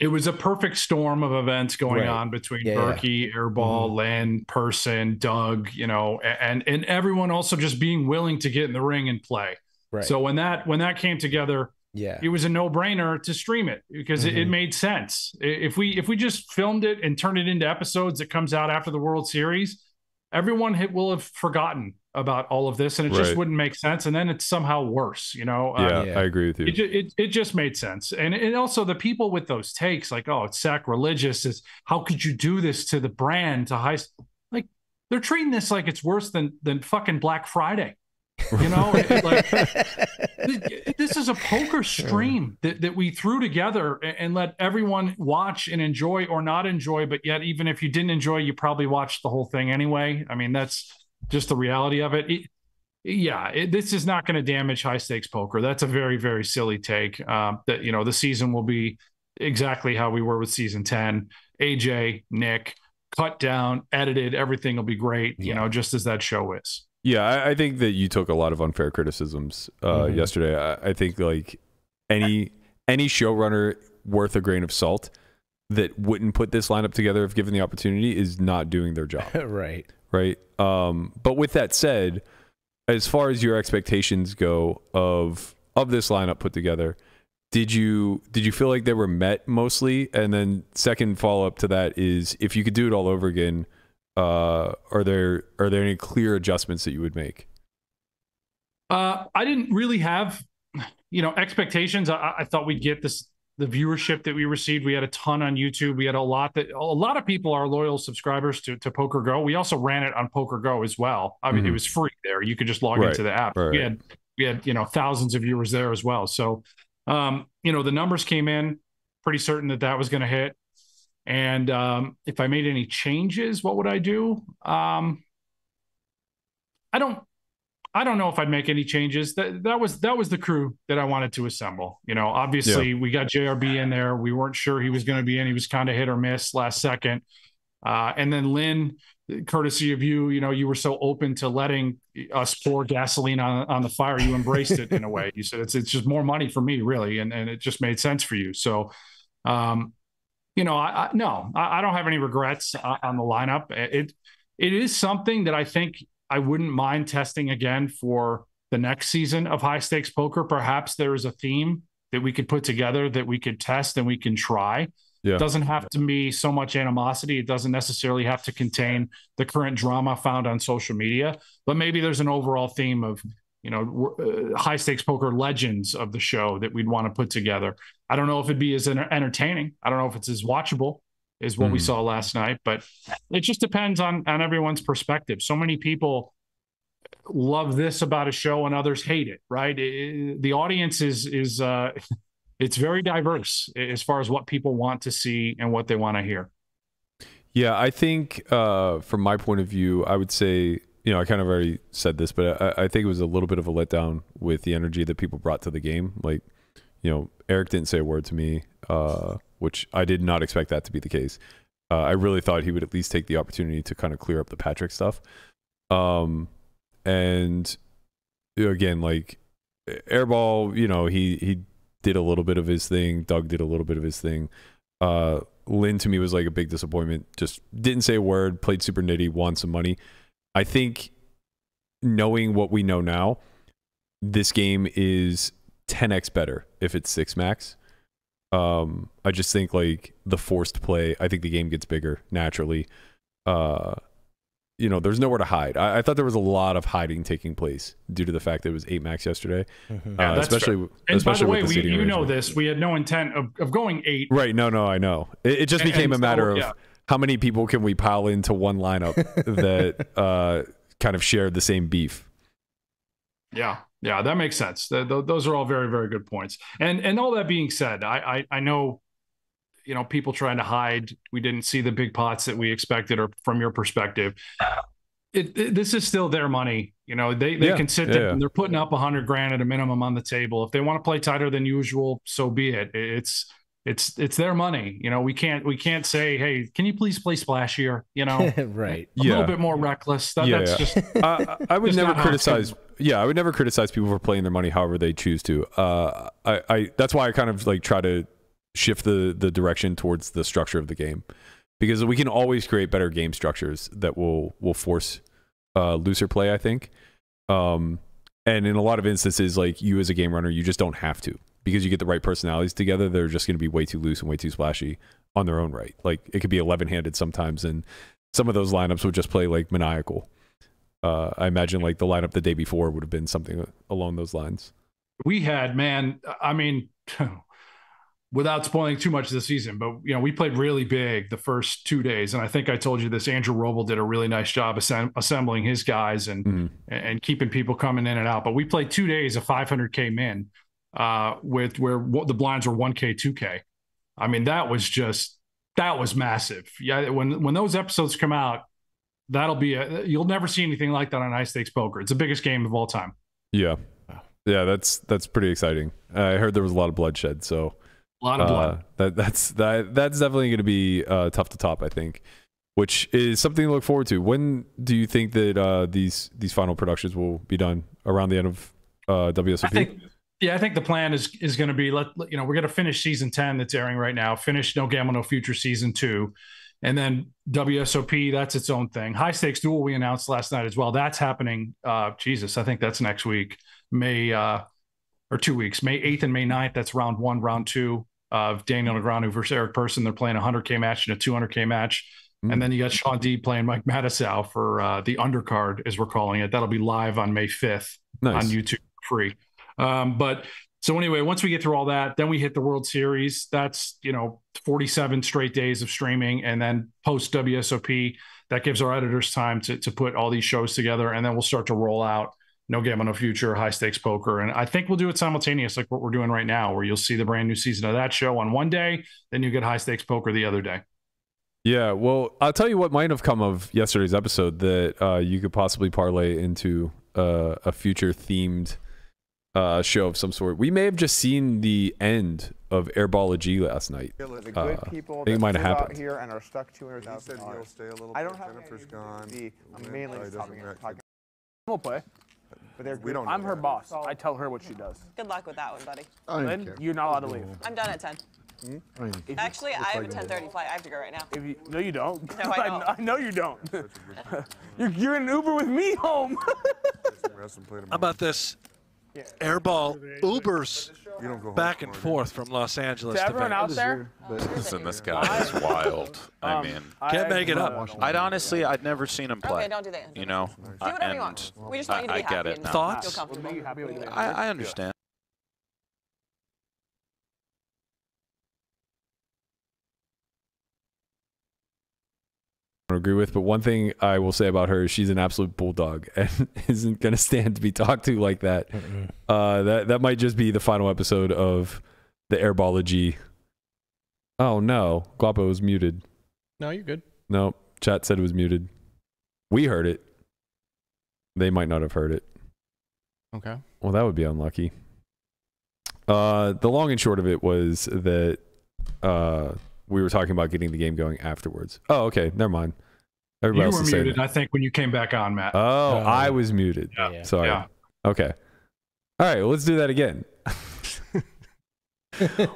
It was a perfect storm of events going right. on between yeah, Berkey, yeah. Airball, mm-hmm. Len, Persson, Doug, you know, and, and everyone also just being willing to get in the ring and play. Right. So when that, when that came together, yeah, it was a no brainer to stream it because mm-hmm. it, it made sense. If we, if we just filmed it and turned it into episodes that comes out after the World Series, everyone hit, will have forgotten about all of this, and it right. just wouldn't make sense. And then it's somehow worse, you know? Yeah, um, yeah. I agree with you. It, it, it just made sense. And it also, the people with those takes like, oh, it's sacrilegious, is how could you do this to the brand, to high, like they're treating this like it's worse than, than fucking Black Friday. You know, it, like, this is a poker stream that, that we threw together and, and let everyone watch and enjoy or not enjoy. But yet, even if you didn't enjoy, you probably watched the whole thing anyway. I mean, that's just the reality of it. it yeah, it, this is not going to damage high stakes poker. That's a very, very silly take. Um, that, you know, the season will be exactly how we were with season ten. A J, Nick, cut down, edited, everything will be great, yeah. you know, just as that show is. Yeah, I, I think that you took a lot of unfair criticisms uh, mm-hmm. yesterday. I, I think like any any showrunner worth a grain of salt that wouldn't put this lineup together if given the opportunity is not doing their job. Right. Right. Um, but with that said, as far as your expectations go of of this lineup put together, did you did you feel like they were met mostly? And then second follow up to that is, if you could do it all over again, uh are there are there any clear adjustments that you would make? uh I didn't really have, you know, expectations. I, I thought we'd get this, the viewership that we received. We had a ton on YouTube. We had a lot that a lot of people are loyal subscribers to to PokerGO. We also ran it on PokerGO as well. I mean, mm-hmm. it was free there. You could just log right. into the app. Right. We had we had you know, thousands of viewers there as well. So um you know, the numbers came in pretty certain that that was going to hit. And um, if I made any changes, what would I do? Um, I don't, I don't know if I'd make any changes. That that was that was the crew that I wanted to assemble. You know, obviously yeah. we got J R B in there. We weren't sure he was going to be in. He was kind of hit or miss last second. Uh, and then Lynne, courtesy of you, you know, you were so open to letting us pour gasoline on on the fire. You embraced it in a way. You said it's it's just more money for me, really, and and it just made sense for you. So. Um, You know, I, I no, I, I don't have any regrets uh, on the lineup. It it is something that I think I wouldn't mind testing again for the next season of high stakes poker. Perhaps there is a theme that we could put together that we could test and we can try. Yeah. It doesn't have to be so much animosity. It doesn't necessarily have to contain the current drama found on social media. But maybe there's an overall theme of, you know, uh, high stakes poker legends of the show that we'd want to put together. I don't know if it'd be as entertaining. I don't know if it's as watchable as what mm. we saw last night, but it just depends on, on everyone's perspective. So many people love this about a show and others hate it, right? It, it, the audience is, is uh, it's very diverse as far as what people want to see and what they want to hear. Yeah. I think uh, from my point of view, I would say, you know, I kind of already said this, but I, I think it was a little bit of a letdown with the energy that people brought to the game. Like, you know, Eric didn't say a word to me, uh, which I did not expect that to be the case. Uh, I really thought he would at least take the opportunity to kind of clear up the Patrick stuff. Um, and again, like Airball, you know, he, he did a little bit of his thing. Doug did a little bit of his thing. Uh, Lynne to me was like a big disappointment. Just didn't say a word, played super nitty, won some money. I think, knowing what we know now, this game is ten X better if it's six max. Um, I just think like the forced play, I think the game gets bigger naturally. Uh, you know, there's nowhere to hide. I, I thought there was a lot of hiding taking place due to the fact that it was eight max yesterday. Mm-hmm. Yeah, uh, especially, true. And especially by the way, with the we, you arrangement. Know this. We had no intent of, of going eight. Right. No, no, I know. It, it just and, became and a matter so, of... Yeah. How many people can we pile into one lineup that uh, kind of shared the same beef? Yeah, yeah, that makes sense. The, the, those are all very, very good points. And and all that being said, I, I I know, you know, people trying to hide. We didn't see the big pots that we expected, or from your perspective. it, it, this is still their money. You know, they, they yeah, can sit there yeah. and they're putting up a hundred grand at a minimum on the table. If they want to play tighter than usual, so be it. It's, it's, it's their money. You know, we can't, we can't say, hey, can you please play splashier? You know, right. A yeah. little bit more reckless. That, yeah, that's yeah. just, I, I would never criticize. Yeah. I would never criticize people for playing their money however they choose to. Uh, I, I, that's why I kind of like try to shift the, the direction towards the structure of the game, because we can always create better game structures that will, will force uh, looser play, I think. Um, and in a lot of instances, like you as a game runner, you just don't have to, because you get the right personalities together. They're just going to be way too loose and way too splashy on their own right. Like it could be eleven handed sometimes, and some of those lineups would just play like maniacal. Uh, I imagine like the lineup the day before would have been something along those lines. We had, man, I mean, without spoiling too much this season, but you know, we played really big the first two days. And I think I told you this, Andrew Roble did a really nice job assemb assembling his guys and, mm-hmm. and keeping people coming in and out. But we played two days of five hundred K men, uh, with where what the blinds were one K, two K. I mean, that was just, that was massive. Yeah. When, when those episodes come out, that'll be a, you'll never see anything like that on High Stakes Poker. It's the biggest game of all time. Yeah. Yeah. That's, that's pretty exciting. Uh, I heard there was a lot of bloodshed. So, a lot of blood. Uh, that, that's that, that's definitely going to be uh, tough to top, I think, which is something to look forward to. When do you think that uh, these these final productions will be done? Around the end of uh, W S O P? I think, yeah, I think the plan is is going to be, let you know, we're going to finish season ten that's airing right now, finish No Gamble No Future season two, and then W S O P, that's its own thing. High Stakes Duel we announced last night as well. That's happening, uh, Jesus, I think that's next week, May, uh, or two weeks, May eighth and May ninth. That's round one, round two. Of Daniel Negreanu versus Eric Persson. They're playing a one hundred K match and a two hundred K match. Mm. And then you got Sean D playing Mike Matusow for uh, the undercard, as we're calling it. That'll be live on May fifth. Nice. On YouTube free. Um, but so anyway, once we get through all that, then we hit the World Series. That's, you know, forty-seven straight days of streaming. And then post W S O P, that gives our editors time to, to put all these shows together. And then we'll start to roll out No Gamble No Future, High Stakes Poker. And I think we'll do it simultaneous, like what we're doing right now, where you'll see the brand new season of that show on one day, then you get High Stakes Poker the other day. Yeah, well, I'll tell you what might have come of yesterday's episode that uh, you could possibly parlay into uh, a future-themed uh, show of some sort. We may have just seen the end of Airball G last night. The good uh, people that might have happened out here and are stuck two hundred thousand dollars. He'll stay a little I don't bit. Have Jennifer's gone. The, I'm mainly just talking about talking. We'll play. We don't I'm her that. boss. I tell her what she does. Good luck with that one, buddy. Lynn, you're not allowed to leave. I'm done at ten. Hmm? I mean, actually, I have a ten thirty flight. I have to go right now. If you, no, you don't. No, I don't. I, I know you don't. you're, you're in an Uber with me home. How about this? Airball Ubers back and forth from Los Angeles to, to everyone out there. Listen, this guy is wild. I mean, can't make it up. I'd honestly, I'd never seen him play. Okay, don't do that. You know, do whatever and you want. We just want you to be I happy. I get it. Thoughts? I, I understand. Agree with, but one thing I will say about her is she's an absolute bulldog and isn't gonna stand to be talked to like that. Mm-mm. uh that that might just be the final episode of the Airbology. Oh no, Guapo was muted. No, you're good. No, chat said it was muted. We heard it, they might not have heard it. Okay, well, that would be unlucky. Uh the long and short of it was that uh we were talking about getting the game going afterwards. Oh, okay. Never mind. Everybody you were muted, I think, when you came back on, Matt. Oh, uh, I was muted. Yeah. Yeah. Sorry. Yeah. Okay. All right. Well, let's do that again.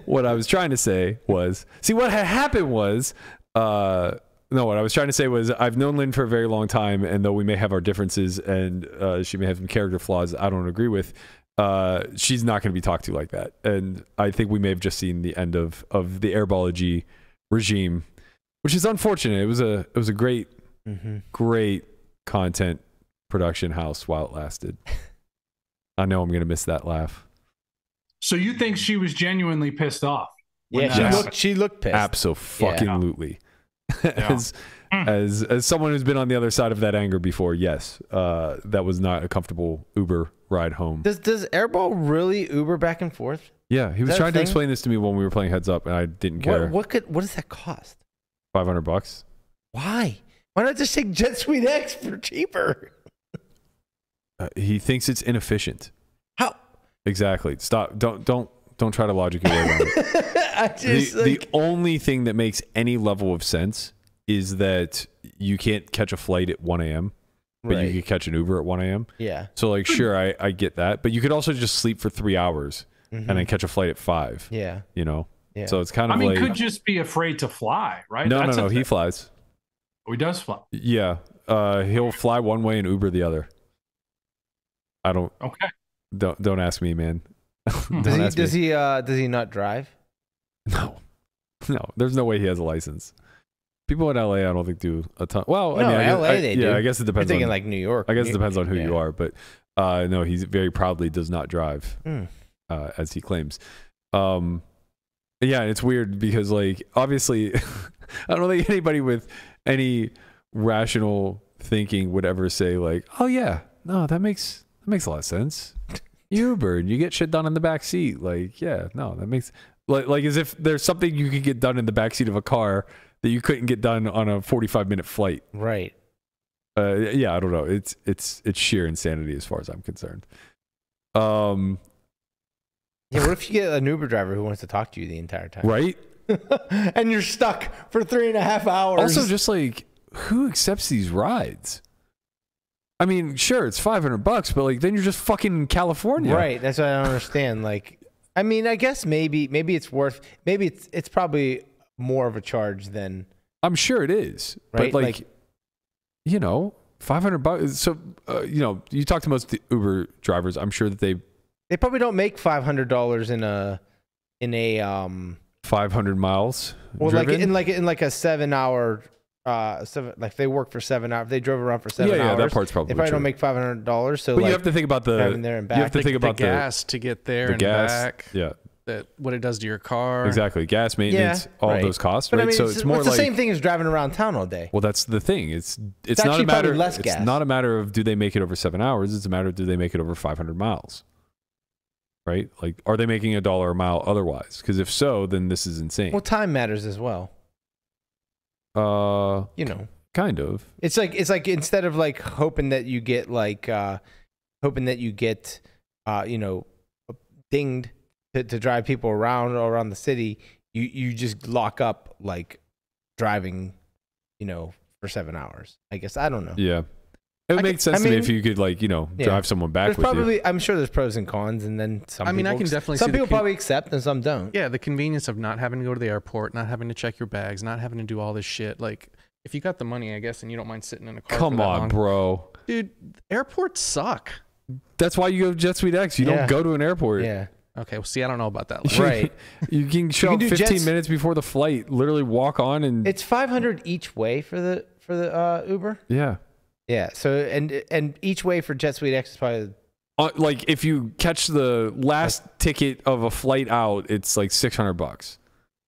What I was trying to say was... See, what had happened was... Uh, no, what I was trying to say was I've known Lynn for a very long time, and though we may have our differences and uh, she may have some character flaws I don't agree with, uh, she's not going to be talked to like that. And I think we may have just seen the end of, of the Airbology regime, which is unfortunate. It was a it was a great mm-hmm. great content production house while it lasted. I know I'm gonna miss that laugh. So you think she was genuinely pissed off? Yeah, she looked, she looked pissed. Abso-fucking-lutely. Yeah. Yeah. as mm. as as someone who's been on the other side of that anger before, yes, uh, that was not a comfortable Uber ride home. Does does Airball really Uber back and forth? Yeah, he was trying to explain this to me when we were playing Heads Up, and I didn't care. What, what could what does that cost? five hundred bucks. Why? Why not just take JetSuite X for cheaper? Uh, he thinks it's inefficient. How? Exactly. Stop. Don't don't don't try to logic your way around it. I just, the, like... the only thing that makes any level of sense is that you can't catch a flight at one A M But right. you could catch an Uber at one A M Yeah. So like, sure, I, I get that. But you could also just sleep for three hours mm-hmm. and then catch a flight at five. Yeah. You know? Yeah. So it's kind of I mean, like, could just be afraid to fly, right? No, That's no, no. He flies. Oh, he does fly. Yeah. Uh, he'll fly one way and Uber the other. I don't. Okay. Don't, don't ask me, man. don't does he, ask does, me. He uh, does he not drive? No. No. There's no way he has a license. People in L A, I don't think do a ton. Well, no, I mean, I, L A I, they yeah, do. Yeah, I guess it depends. You're thinking on, like New York. I guess New it depends York, on who yeah. you are, but uh, no, he very proudly does not drive, mm. uh, as he claims. Um, yeah, it's weird because, like, obviously, I don't think anybody with any rational thinking would ever say, like, "Oh yeah, no, that makes that makes a lot of sense." Uber, you get shit done in the back seat. Like, yeah, no, that makes like like as if there's something you could get done in the back seat of a car that you couldn't get done on a forty-five minute flight. Right. Uh, yeah, I don't know. It's, it's, it's sheer insanity as far as I'm concerned. Um, yeah. What if you get an Uber driver who wants to talk to you the entire time? Right. And you're stuck for three and a half hours. Also just like, who accepts these rides? I mean, sure, it's five hundred bucks, but like, then you're just fucking in California. Right. That's what I don't understand. Like, I mean, I guess maybe, maybe it's worth, maybe it's, it's probably more of a charge than I'm sure it is, right? But like, like you know, five hundred bucks. So, uh, you know, you talk to most of the Uber drivers. I'm sure that they, they probably don't make five hundred dollars in a, in a, um, five hundred miles. Well, driven. like in like, in like a seven hour, uh, seven, like they work for seven hours. They drove around for seven yeah, yeah, hours. Yeah, that part's probably They probably true. don't make five hundred dollars. So but like, you have to think about the, there and back. you have to the, think about the gas the, to get there the and gas, back. Yeah. That what it does to your car. Exactly. Gas, maintenance, yeah, all right. those costs. But right? I mean, so it's, it's more it's the like, same thing as driving around town all day. Well, that's the thing. It's it's, it's not a matter less it's gas. not a matter of do they make it over seven hours, it's a matter of do they make it over five hundred miles. Right? Like, are they making a dollar a mile otherwise? Cuz if so, then this is insane. Well, time matters as well. Uh, you know, kind of. It's like it's like instead of like hoping that you get like uh hoping that you get uh, you know, dinged To, to drive people around or around the city, you you just lock up like driving, you know, for seven hours. I guess I don't know. Yeah, it would I make could, sense I to mean, me if you could like you know yeah. drive someone back. There's with probably you. I'm sure there's pros and cons, and then some. I mean, people, I can definitely some see people probably accept and some don't. Yeah, the convenience of not having to go to the airport, not having to check your bags, not having to do all this shit. Like, if you got the money, I guess, and you don't mind sitting in a car. Come for that on, long, bro. Dude, airports suck. That's why you go JetSuite X. You yeah. don't go to an airport. Yeah. Okay, well, see, I don't know about that. Right. You can show you can up fifteen minutes before the flight, literally walk on and... It's five hundred each way for the for the uh, Uber? Yeah. Yeah, so, and and each way for JetSuite X is probably... Uh, like, if you catch the last like, ticket of a flight out, it's like six hundred bucks.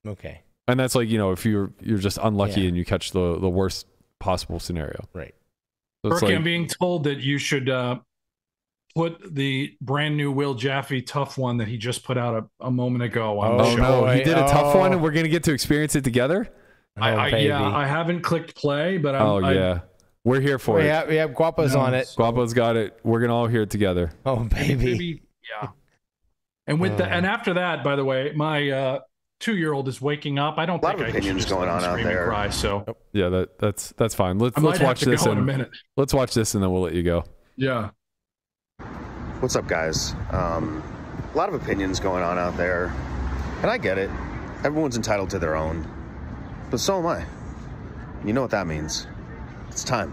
Okay. And that's like, you know, if you're you're just unlucky yeah. and you catch the, the worst possible scenario. Right. So Berkey, like, I'm being told that you should... Uh... put the brand new Will Jaffe tough one that he just put out a, a moment ago. On oh, the show. no. He did a tough oh. one and we're going to get to experience it together. Oh, I, I, yeah, I haven't clicked play, but I'm, oh, I... Oh, yeah. We're here for we it. Have, we have Guapo's no, on it. So. Guapo's got it. We're going to all hear it together. Oh, baby. baby yeah. And with oh. the, and after that, by the way, my uh, two-year-old is waking up. I don't think I can going on out there. Cry, so. Yeah, that, that's, that's fine. Let's, let's watch this in a minute. Let's watch this and then we'll let you go. Yeah. What's up, guys? Um, a lot of opinions going on out there, and I get it. Everyone's entitled to their own, but so am I. You know what that means. It's time.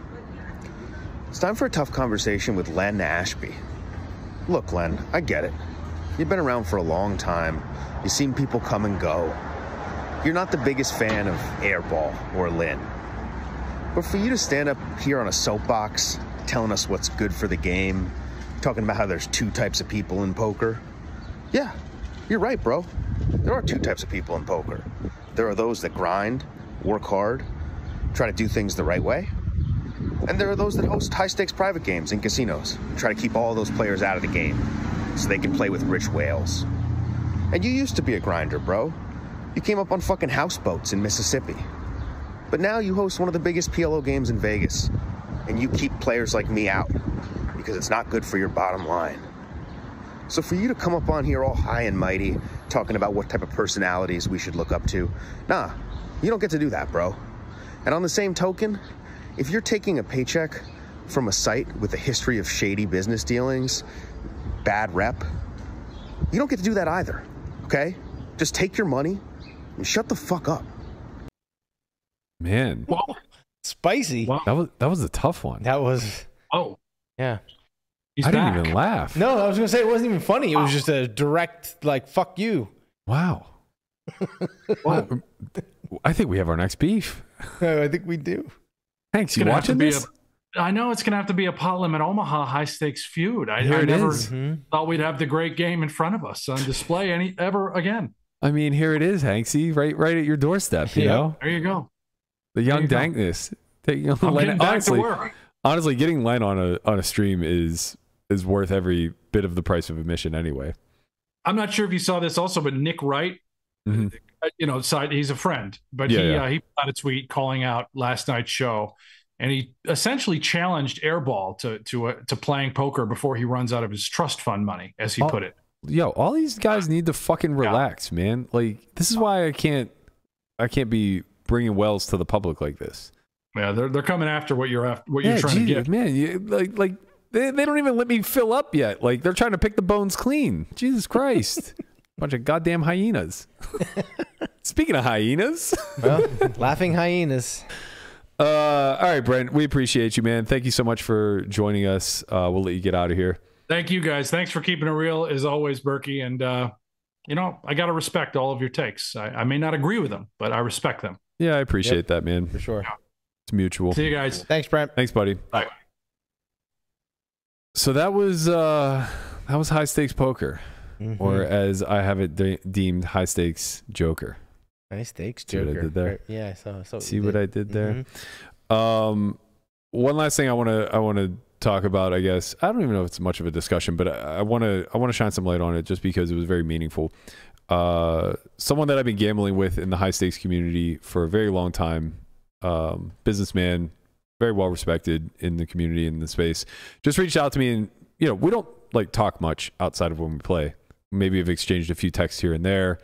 It's time for a tough conversation with Len Ashby. Look, Len, I get it. You've been around for a long time. You've seen people come and go. You're not the biggest fan of Airball or Lynne. But for you to stand up here on a soapbox, telling us what's good for the game, talking about how there's two types of people in poker. Yeah, you're right, bro. There are two types of people in poker. There are those that grind, work hard, try to do things the right way. And there are those that host high-stakes private games in casinos and try to keep all those players out of the game so they can play with rich whales. And you used to be a grinder, bro. You came up on fucking houseboats in Mississippi. But now you host one of the biggest P L O games in Vegas, and you keep players like me out because it's not good for your bottom line. So for you to come up on here all high and mighty, talking about what type of personalities we should look up to, nah, you don't get to do that, bro. And on the same token, if you're taking a paycheck from a site with a history of shady business dealings, bad rep, you don't get to do that either, okay? Just take your money and shut the fuck up. Man. Whoa. Spicy. Wow. That was that was a tough one. That was... Oh. Yeah. He's I back. Didn't even laugh. No, I was going to say it wasn't even funny. It was just a direct, like, fuck you. Wow. Wow. I think we have our next beef. No, I think we do. Thanks. You watching this? A, I know it's going to have to be a pot limit Omaha high stakes feud. I, I never mm-hmm. thought we'd have the great game in front of us on display any ever again. I mean, here it is, Hanksy, right, right at your doorstep. You yeah. know, there you go. The young you dankness. Taking on Len. Honestly, honestly, getting Len on a on a stream is is worth every bit of the price of admission anyway. I'm not sure if you saw this also, but Nick Wright, mm-hmm. you know, side he's a friend, but yeah, he yeah. Uh, he put out a tweet calling out last night's show, and he essentially challenged Airball to to uh, to playing poker before he runs out of his trust fund money, as he all, put it. Yo, all these guys need to fucking relax, yeah. man. Like, this is why I can't I can't be bringing Wells to the public like this. Yeah, they're they're coming after what you're after, what yeah, you're trying geez, to get. Man, you, like like they they don't even let me fill up yet. Like, they're trying to pick the bones clean. Jesus Christ, bunch of goddamn hyenas. Speaking of hyenas, well, laughing hyenas. Uh, all right, Brent, we appreciate you, man. Thank you so much for joining us. Uh, we'll let you get out of here. Thank you, guys. Thanks for keeping it real as always, Berkey. And uh, you know, I gotta respect all of your takes. I, I may not agree with them, but I respect them. Yeah, I appreciate yep, that, man. For sure. It's mutual. See you guys. Thanks, Brent. Thanks, buddy. Bye. So that was uh, that was high stakes poker, mm-hmm. or as I have it de deemed, high stakes joker. High stakes joker. See what I did there? Yeah. So, so see what I did there. Mm-hmm. Um, one last thing I want to I want to talk about. I guess I don't even know if it's much of a discussion, but I want to I want to shine some light on it just because it was very meaningful. Uh, someone that I've been gambling with in the high stakes community for a very long time, um, businessman, very well respected in the community, in the space, just reached out to me, and you know, we don't like talk much outside of when we play. Maybe we've exchanged a few texts here and there,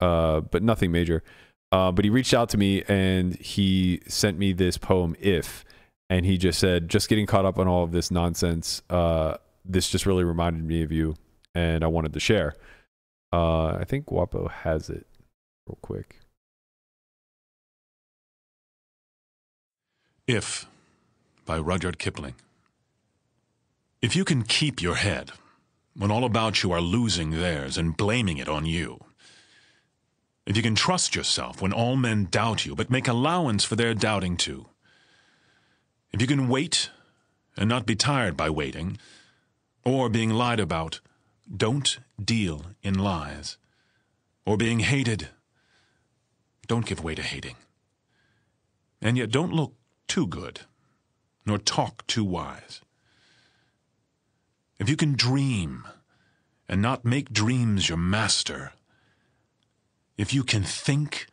uh, but nothing major. Uh, but he reached out to me and he sent me this poem, If, and he just said, just getting caught up on all of this nonsense. Uh, this just really reminded me of you, and I wanted to share. Uh, I think Guapo has it real quick. If, by Rudyard Kipling. If you can keep your head when all about you are losing theirs and blaming it on you. If you can trust yourself when all men doubt you, but make allowance for their doubting too. If you can wait and not be tired by waiting or being lied about, don't deal in lies, or being hated, don't give way to hating. And yet don't look too good, nor talk too wise. If you can dream and not make dreams your master, if you can think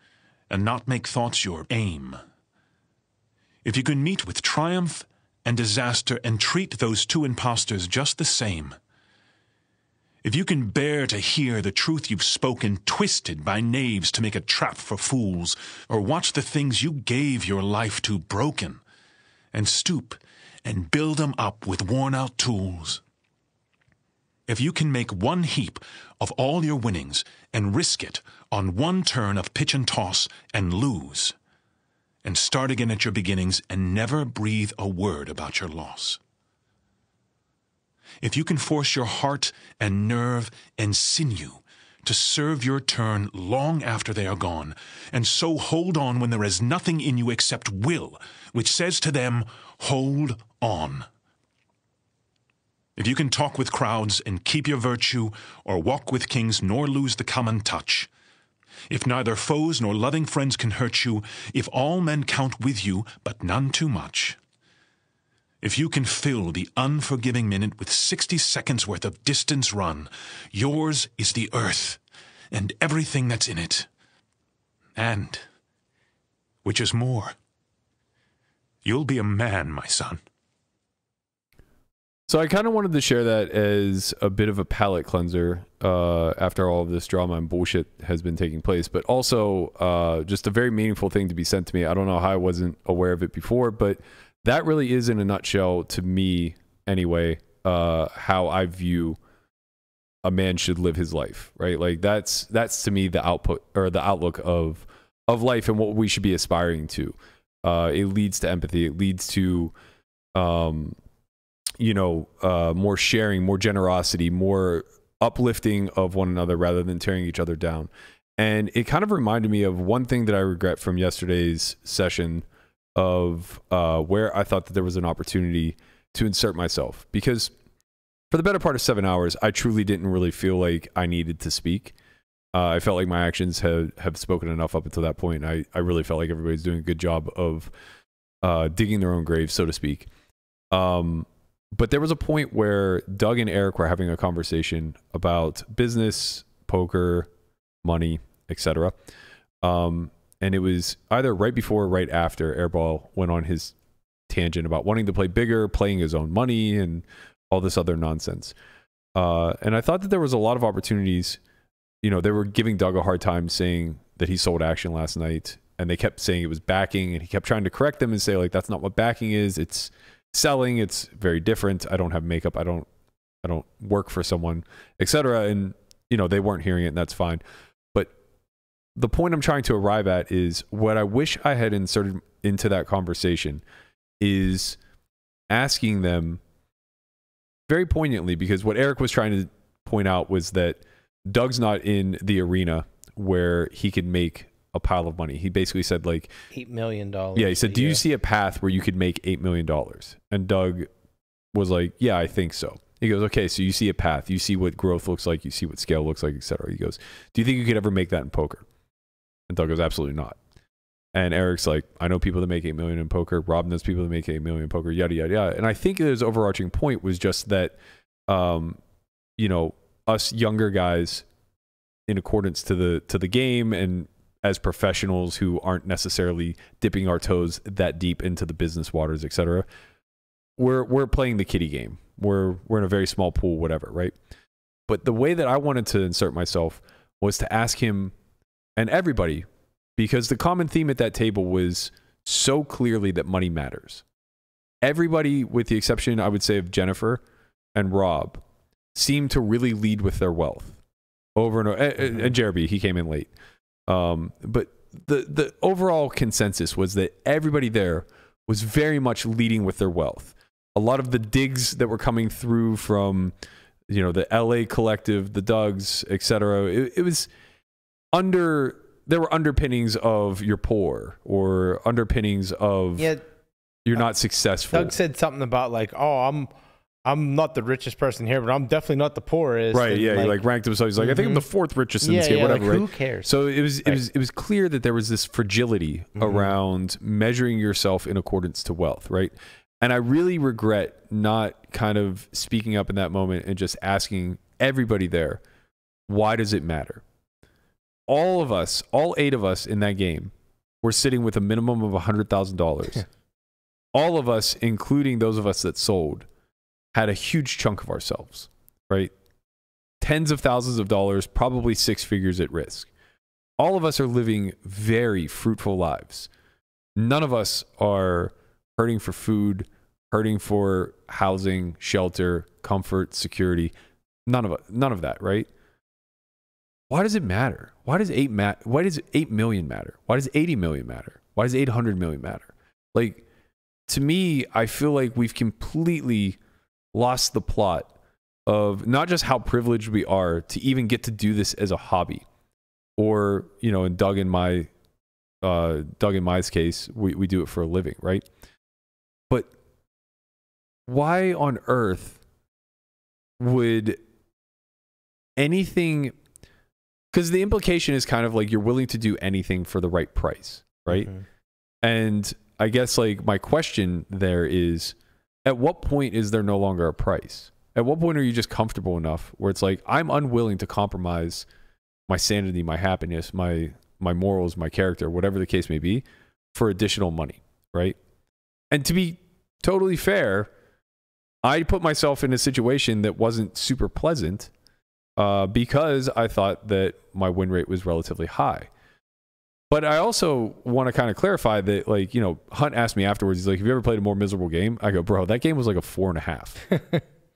and not make thoughts your aim, if you can meet with triumph and disaster and treat those two impostors just the same, if you can bear to hear the truth you've spoken twisted by knaves to make a trap for fools, or watch the things you gave your life to broken, and stoop and build them up with worn-out tools. If you can make one heap of all your winnings and risk it on one turn of pitch and toss and lose, and start again at your beginnings and never breathe a word about your loss. If you can force your heart and nerve and sinew to serve your turn long after they are gone, and so hold on when there is nothing in you except will, which says to them, hold on. If you can talk with crowds and keep your virtue, or walk with kings nor lose the common touch, if neither foes nor loving friends can hurt you, if all men count with you, but none too much, if you can fill the unforgiving minute with sixty seconds worth of distance run, yours is the earth and everything that's in it. And, which is more, You'll be a man, my son. So I kind of wanted to share that as a bit of a palate cleanser uh, after all of this drama and bullshit has been taking place, but also uh, just a very meaningful thing to be sent to me. I don't know how I wasn't aware of it before, but that really is in a nutshell to me anyway, uh, how I view a man should live his life, right? Like that's, that's to me the output or the outlook of, of life and what we should be aspiring to. Uh, it leads to empathy. It leads to, um, you know, uh, more sharing, more generosity, more uplifting of one another rather than tearing each other down. And it kind of reminded me of one thing that I regret from yesterday's session of uh, where I thought that there was an opportunity to insert myself, because for the better part of seven hours, I truly didn't really feel like I needed to speak. Uh, I felt like my actions have, have spoken enough up until that point. I, I really felt like everybody's doing a good job of uh, digging their own grave, so to speak. Um, but there was a point where Doug and Eric were having a conversation about business, poker, money, et cetera. Um, and it was either right before or right after Airball went on his tangent about wanting to play bigger, playing his own money, and all this other nonsense. Uh, and I thought that there was a lot of opportunities. You know, they were giving Doug a hard time saying that he sold action last night, and they kept saying it was backing, and he kept trying to correct them and say, like, that's not what backing is. It's selling. It's very different. I don't have makeup. I don't, I don't work for someone, et cetera. And, you know, they weren't hearing it, and that's fine. But the point I'm trying to arrive at is what I wish I had inserted into that conversation is asking them very poignantly, because what Eric was trying to point out was that Doug's not in the arena where he could make a pile of money. He basically said, like, eight million dollars. Yeah, he said, do you see a path where you could make eight million dollars? And Doug was like, yeah, I think so. He goes, okay, so you see a path. You see what growth looks like. You see what scale looks like, et cetera. He goes, do you think you could ever make that in poker? And Doug goes, absolutely not. And Eric's like, I know people that make eight million dollars in poker. Rob knows people that make eight million dollars in poker, yada, yada, yada. And I think his overarching point was just that, um, you know, us younger guys, in accordance to the to the game and as professionals who aren't necessarily dipping our toes that deep into the business waters, et cetera, we're we're playing the kiddie game. We're we're in a very small pool, whatever, right? But the way that I wanted to insert myself was to ask him and everybody, because the common theme at that table was so clearly that money matters. Everybody, with the exception, I would say, of Jennifer and Rob, seem to really lead with their wealth over and over. And, and J R B, he came in late. Um, but the, the overall consensus was that everybody there was very much leading with their wealth. A lot of the digs that were coming through from, you know, the L A collective, the Dougs, et cetera, it, it was under, there were underpinnings of you're poor or underpinnings of yeah, you're not uh, successful. Doug said something about like, oh, I'm, I'm not the richest person here, but I'm definitely not the poorest. Right? And yeah, like, he like ranked himself. He's like, mm-hmm. I think I'm the fourth richest in yeah, this game. Yeah, whatever. Like, right? Who cares? So it was, it right. was, it was clear that there was this fragility mm-hmm. around measuring yourself in accordance to wealth, right? And I really regret not kind of speaking up in that moment and just asking everybody there, why does it matter? All of us, all eight of us in that game, were sitting with a minimum of a hundred thousand dollars. All of us, including those of us that sold, had a huge chunk of ourselves, right? Tens of thousands of dollars, probably six figures at risk. All of us are living very fruitful lives. None of us are hurting for food, hurting for housing, shelter, comfort, security. None of none of that, right? Why does it matter? Why does eight ma- Why does eight million matter? Why does eighty million matter? Why does eight hundred million matter? Like, to me, I feel like we've completely lost the plot of not just how privileged we are to even get to do this as a hobby, or, you know, and Doug in my uh Doug in my case, we, we do it for a living, right? But why on earth would anything, because the implication is kind of like you're willing to do anything for the right price, right? Mm-hmm. And I guess like my question there is, at what point is there no longer a price? At what point are you just comfortable enough where it's like, I'm unwilling to compromise my sanity, my happiness, my my morals, my character, whatever the case may be, for additional money, right? And to be totally fair, I put myself in a situation that wasn't super pleasant uh, because I thought that my win rate was relatively high. But I also want to kind of clarify that, like, you know, Hunt asked me afterwards, he's like, have you ever played a more miserable game? I go, bro, that game was like a four and a half.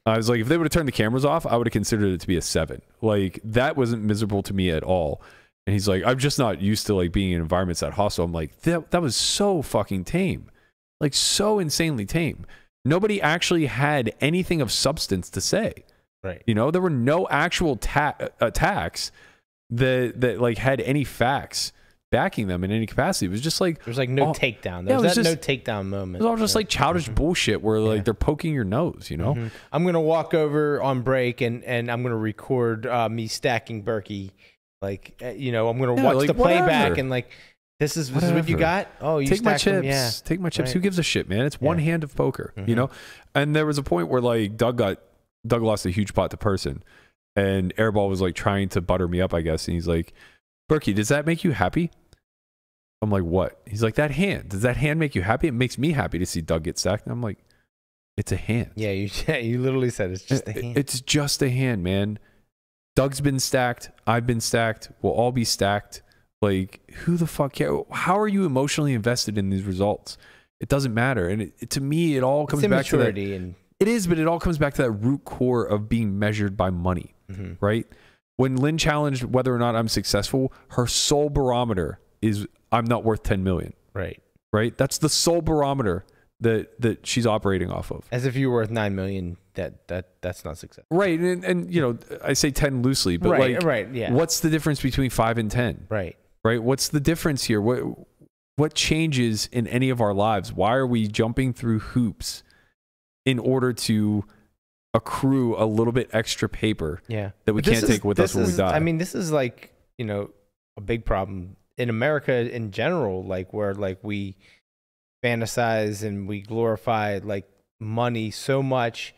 I was like, if they would have turned the cameras off, I would have considered it to be a seven. Like, that wasn't miserable to me at all. And he's like, I'm just not used to, like, being in environments that hostile. I'm like, that, that was so fucking tame. Like, so insanely tame. Nobody actually had anything of substance to say. Right. You know, there were no actual ta- attacks that, that, like, had any facts backing them in any capacity. It was just like there's like no all, takedown. There yeah, was that just, no takedown moment. It was all just like childish mm-hmm. bullshit where like yeah. they're poking your nose, you know? Mm-hmm. I'm gonna walk over on break and and I'm gonna record uh me stacking Berkey. Like you know, I'm gonna yeah, watch like, the whatever. playback and like this is this whatever. is what you got? Oh, you Take my chips. Them? Yeah. Take my chips. Right. Who gives a shit, man? It's yeah. one hand of poker, mm-hmm. you know? And there was a point where like Doug got Doug lost a huge pot to Persson and Airball was like trying to butter me up, I guess, and he's like, Berkey, does that make you happy? I'm like, what? He's like, that hand. Does that hand make you happy? It makes me happy to see Doug get stacked. And I'm like, it's a hand. Yeah, you, you literally said it's just it, a hand. It's just a hand, man. Doug's been stacked. I've been stacked. We'll all be stacked. Like, who the fuck cares? How are you emotionally invested in these results? It doesn't matter. And it, it, to me, it all comes back to that. And it is, but it all comes back to that root core of being measured by money, mm-hmm. right? When Lynne challenged whether or not I'm successful, her sole barometer is I'm not worth ten million. Right. Right? That's the sole barometer that that she's operating off of. As if you were worth nine million, that that that's not successful. Right. And and you know, I say ten loosely, but right, like right, yeah. what's the difference between five and ten? Right. Right? What's the difference here? What what changes in any of our lives? Why are we jumping through hoops in order to accrue a little bit extra paper yeah. that we can't is, take with us when is, we die. I mean, this is like, you know, a big problem in America in general, like where like we fantasize and we glorify like money so much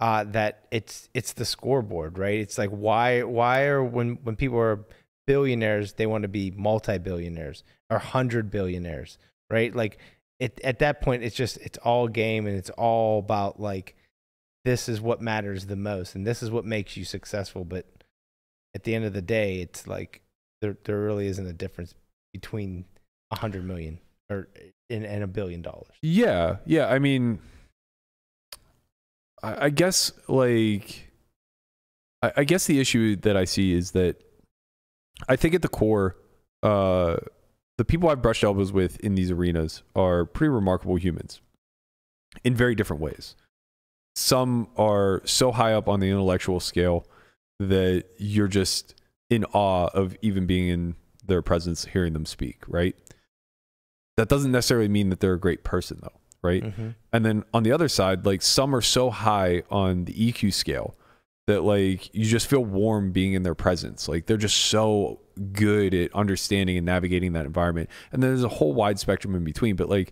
uh, that it's it's the scoreboard, right? It's like why why are when when people are billionaires, they want to be multi-billionaires or hundred billionaires, right? Like it, at that point, it's just it's all game and it's all about like this is what matters the most and this is what makes you successful. But at the end of the day, it's like there there really isn't a difference between a hundred million or and, and a billion dollars. Yeah. Yeah. I mean, I, I guess like, I, I guess the issue that I see is that I think at the core, uh, the people I've brushed elbows with in these arenas are pretty remarkable humans in very different ways. Some are so high up on the intellectual scale that you're just in awe of even being in their presence, hearing them speak, right? That doesn't necessarily mean that they're a great person though, right? Mm-hmm. And then on the other side, like some are so high on the E Q scale that like you just feel warm being in their presence. Like they're just so good at understanding and navigating that environment. And then there's a whole wide spectrum in between, but like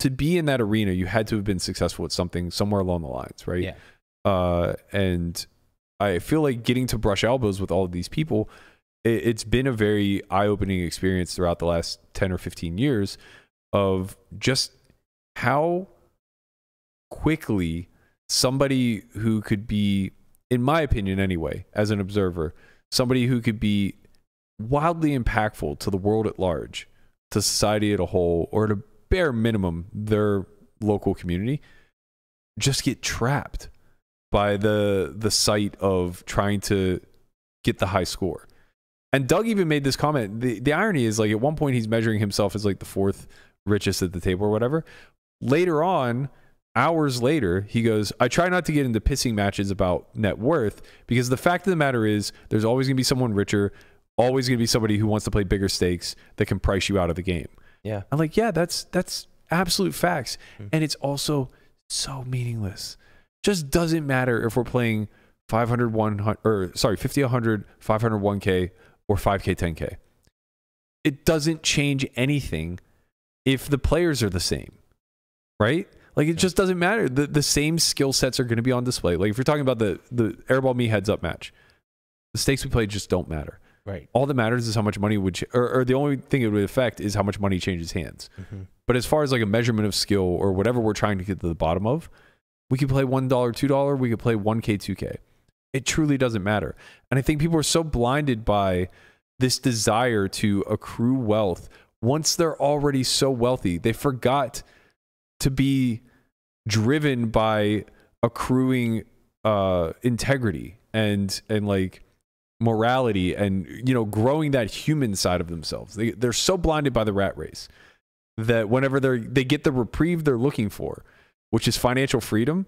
to be in that arena, you had to have been successful at something somewhere along the lines, right? Yeah. Uh, and I feel like getting to brush elbows with all of these people, it, it's been a very eye-opening experience throughout the last ten or fifteen years of just how quickly somebody who could be, in my opinion anyway, as an observer, somebody who could be wildly impactful to the world at large, to society at a whole, or to bare minimum their local community, just get trapped by the the sight of trying to get the high score. And Doug even made this comment. The, the irony is like at one point he's measuring himself as like the fourth richest at the table or whatever. Later on, hours later, he goes, I try not to get into pissing matches about net worth because the fact of the matter is there's always going to be someone richer, always going to be somebody who wants to play bigger stakes that can price you out of the game. Yeah. I'm like, yeah, that's that's absolute facts. Mm-hmm. And it's also so meaningless. Just doesn't matter if we're playing five hundred, one hundred, or sorry, fifty, one hundred, five hundred, one K, or five K, ten K. It doesn't change anything if the players are the same, right? Like, it just doesn't matter. The, the same skill sets are going to be on display. Like, if you're talking about the, the airball me heads up match, the stakes we play just don't matter. Right. All that matters is how much money would, ch or, or the only thing it would affect is how much money changes hands. Mm-hmm. But as far as like a measurement of skill or whatever we're trying to get to the bottom of, we could play one dollar, two dollars. We could play one K, two K. It truly doesn't matter. And I think people are so blinded by this desire to accrue wealth once they're already so wealthy. They forgot to be driven by accruing uh, integrity and, and like morality and, you know, growing that human side of themselves. They, they're so blinded by the rat race that whenever they're, they get the reprieve they're looking for, which is financial freedom,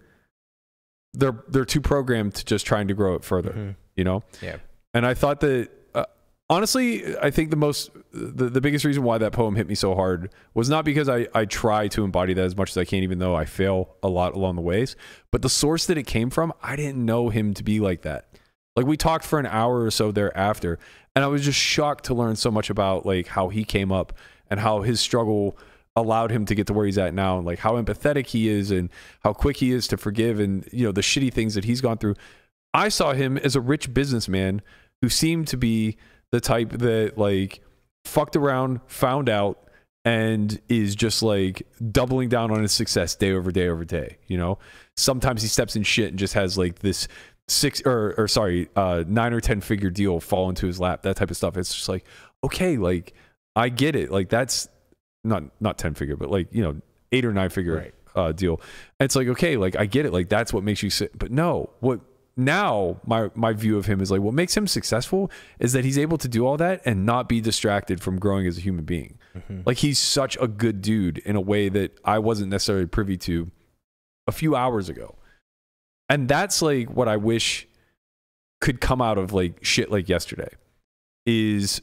they're they're too programmed to just trying to grow it further. Mm-hmm. You know? Yeah. And I thought that uh, honestly, I think the most the, the biggest reason why that poem hit me so hard was not because I I try to embody that as much as I can, even though I fail a lot along the ways, but the source that it came from, I didn't know him to be like that. Like, we talked for an hour or so thereafter, and I was just shocked to learn so much about like how he came up and how his struggle allowed him to get to where he's at now, and like how empathetic he is and how quick he is to forgive, and you know, the shitty things that he's gone through. I saw him as a rich businessman who seemed to be the type that like fucked around, found out, and is just like doubling down on his success day over day over day. You know, sometimes he steps in shit and just has like this six or, or sorry uh nine or ten figure deal fall into his lap, that type of stuff. It's just like, okay, like I get it. Like, that's not not ten figure, but like, you know, eight or nine figure, right, uh, deal. And it's like, okay, like I get it. Like, that's what makes you sick. But no, what now my, my view of him is like, what makes him successful is that he's able to do all that and not be distracted from growing as a human being. Mm-hmm. Like, he's such a good dude in a way that I wasn't necessarily privy to a few hours ago. And that's like what I wish could come out of like shit like yesterday is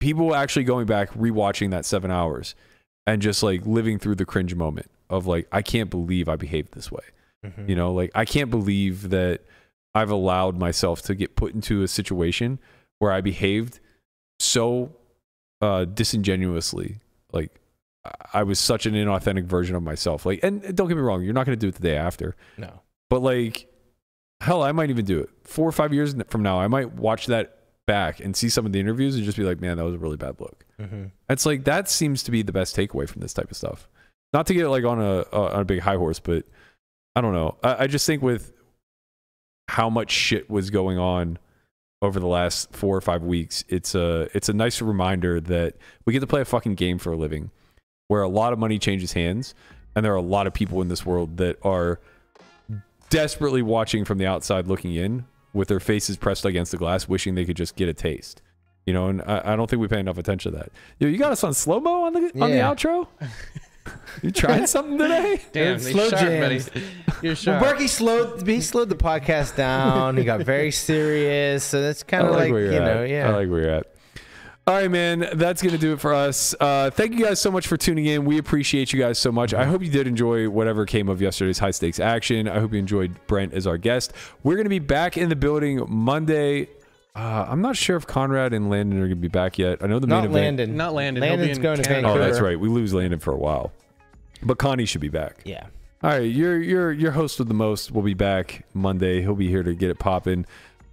people actually going back, rewatching that seven hours and just like living through the cringe moment of like, I can't believe I behaved this way. Mm-hmm. You know, like, I can't believe that I've allowed myself to get put into a situation where I behaved so uh, disingenuously. Like, I was such an inauthentic version of myself. Like, and don't get me wrong, you're not going to do it the day after. No. But like, hell, I might even do it four or five years from now. I might watch that back and see some of the interviews and just be like, man, that was a really bad look. Mm-hmm. It's like, that seems to be the best takeaway from this type of stuff. Not to get like on a uh, on a big high horse, but I don't know. I, I just think with how much shit was going on over the last four or five weeks, it's a it's a nice reminder that we get to play a fucking game for a living, where a lot of money changes hands, and there are a lot of people in this world that are desperately watching from the outside looking in, with their faces pressed against the glass, wishing they could just get a taste, you know. And I, I don't think we pay enough attention to that. Yo, you got us on slow mo on the yeah. on the outro. You trying something today? Damn, Damn slow jams. You're sure. Well, Berkey slowed. He slowed the podcast down. He got very serious. So that's kind of like, like you at. know, yeah. I like where you're at. All right, man, that's going to do it for us. Uh, thank you guys so much for tuning in. We appreciate you guys so much. I hope you did enjoy whatever came of yesterday's high stakes action. I hope you enjoyed Brent as our guest. We're going to be back in the building Monday. Uh, I'm not sure if Conrad and Landon are going to be back yet. I know the main event. Not Landon. Not Landon. Landon's going to Vancouver. Oh, that's right. We lose Landon for a while. But Connie should be back. Yeah. All right, your, your, your host with the most will be back Monday. He'll be here to get it popping.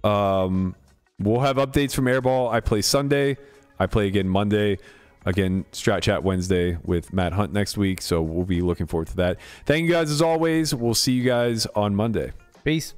Um, we'll have updates from Airball. I play Sunday. I play again Monday, again Strat Chat Wednesday with Matt Hunt next week, so we'll be looking forward to that. Thank you guys as always. We'll see you guys on Monday. Peace.